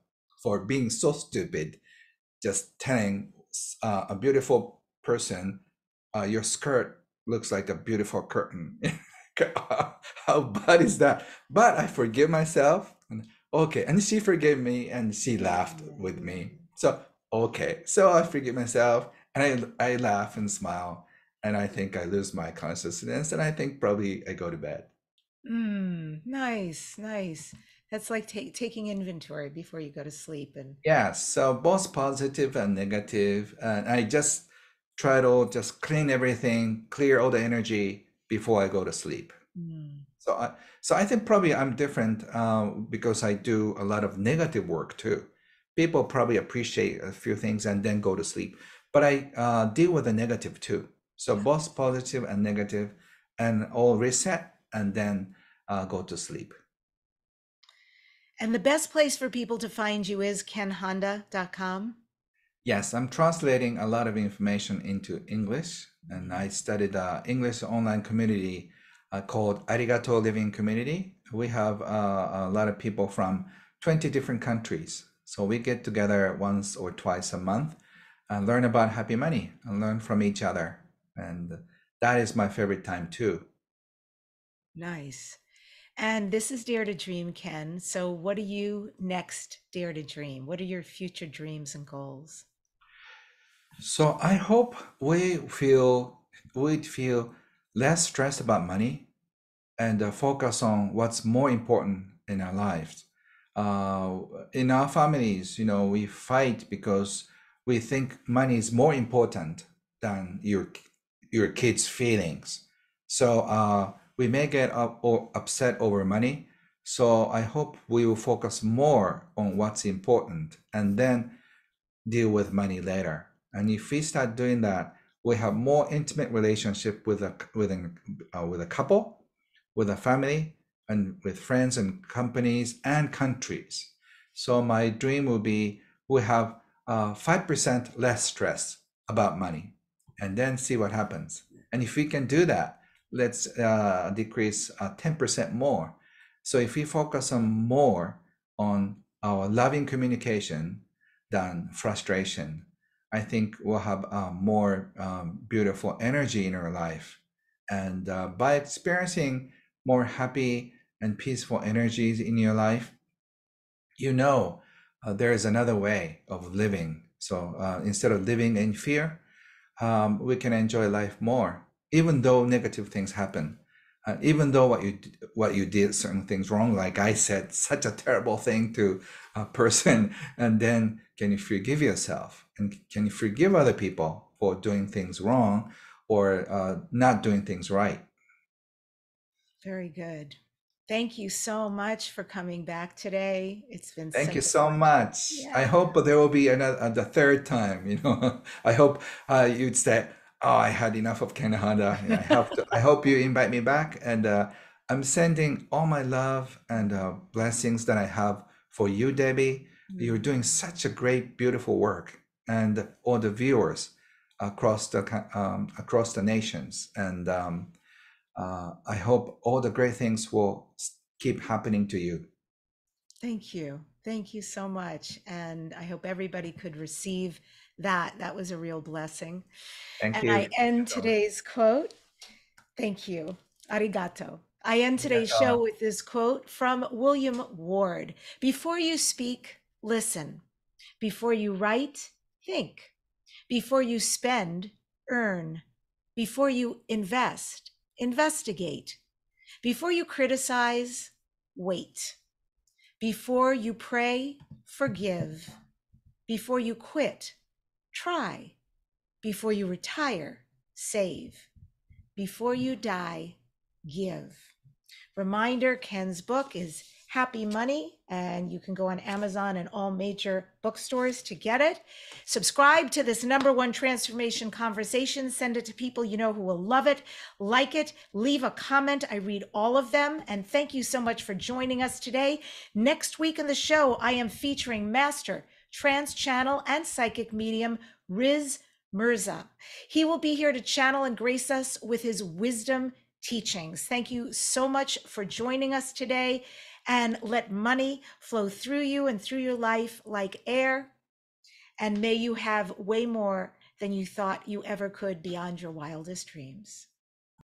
for being so stupid, just telling uh, a beautiful person, uh, your skirt looks like a beautiful curtain. How bad is that? But I forgive myself. And, okay, and she forgave me and she laughed with me. So, okay, so I forgive myself and I, I laugh and smile and I think I lose my consciousness and I think probably I go to bed. Mm, nice, nice. That's like take, taking inventory before you go to sleep. And yeah, so both positive and negative. And I just try to just clean everything, clear all the energy before I go to sleep. Mm. So, I, so I think probably I'm different uh, because I do a lot of negative work too. People probably appreciate a few things and then go to sleep. But I uh, deal with the negative too. So yeah. Both positive and negative, and all reset and then uh, go to sleep. And the best place for people to find you is Ken Honda dot com? Yes, I'm translating a lot of information into English. And I studied an English online community uh, called Arigato Living Community. We have uh, a lot of people from twenty different countries. So we get together once or twice a month and learn about happy money and learn from each other. And that is my favorite time too. Nice. And this is Dare to Dream, Ken. So what do you next dare to dream? What are your future dreams and goals? So I hope we feel we'd feel less stressed about money and uh, focus on what's more important in our lives. Uh, in our families, you know, we fight because we think money is more important than your, your kids' feelings. So, uh, we may get up or upset over money, so I hope we will focus more on what's important and then deal with money later. And if we start doing that, we have more intimate relationship with a with a, uh, with a couple, with a family, and with friends and companies and countries. So my dream will be we have uh, five percent less stress about money and then see what happens. And if we can do that, let's uh, decrease uh, ten percent more. So if we focus on more on our loving communication than frustration, I think we'll have uh, more um, beautiful energy in our life. And uh, by experiencing more happy and peaceful energies in your life, you know uh, there is another way of living. So uh, instead of living in fear, um, we can enjoy life more. Even though negative things happen, uh, even though what you what you did certain things wrong, like I said such a terrible thing to a person, and then can you forgive yourself and can you forgive other people for doing things wrong or uh, not doing things right? Very good. Thank you so much for coming back today. It's been thank you so much. Yeah. I hope there will be another the third time. You know, I hope uh, you'd say, oh, I had enough of Ken Honda. I have to. I hope you invite me back. And uh, I'm sending all my love and uh, blessings that I have for you, Debbie. Mm-hmm. You're doing such a great, beautiful work, and all the viewers across the um, across the nations. And um, uh, I hope all the great things will keep happening to you. Thank you. Thank you so much. And I hope everybody could receive that. That was a real blessing. Thank you. And I end today's quote. Thank you. Arigato. I end today's show with this quote from William Ward. Before you speak, listen. Before you write, think. Before you spend, earn. Before you invest, investigate. Before you criticize, wait. Before you pray, forgive. Before you quit, try. Before you retire, save. Before you die, give. Reminder, Ken's book is Happy Money, and you can go on Amazon and all major bookstores to get it. Subscribe to this number one transformation conversation. Send it to people you know who will love it, like it, leave a comment. I read all of them. And thank you so much for joining us today. Next week on the show, I am featuring master trans channel and psychic medium Riz Mirza. He will be here to channel and grace us with his wisdom teachings. Thank you so much for joining us today. And let money flow through you and through your life like air. And may you have way more than you thought you ever could beyond your wildest dreams.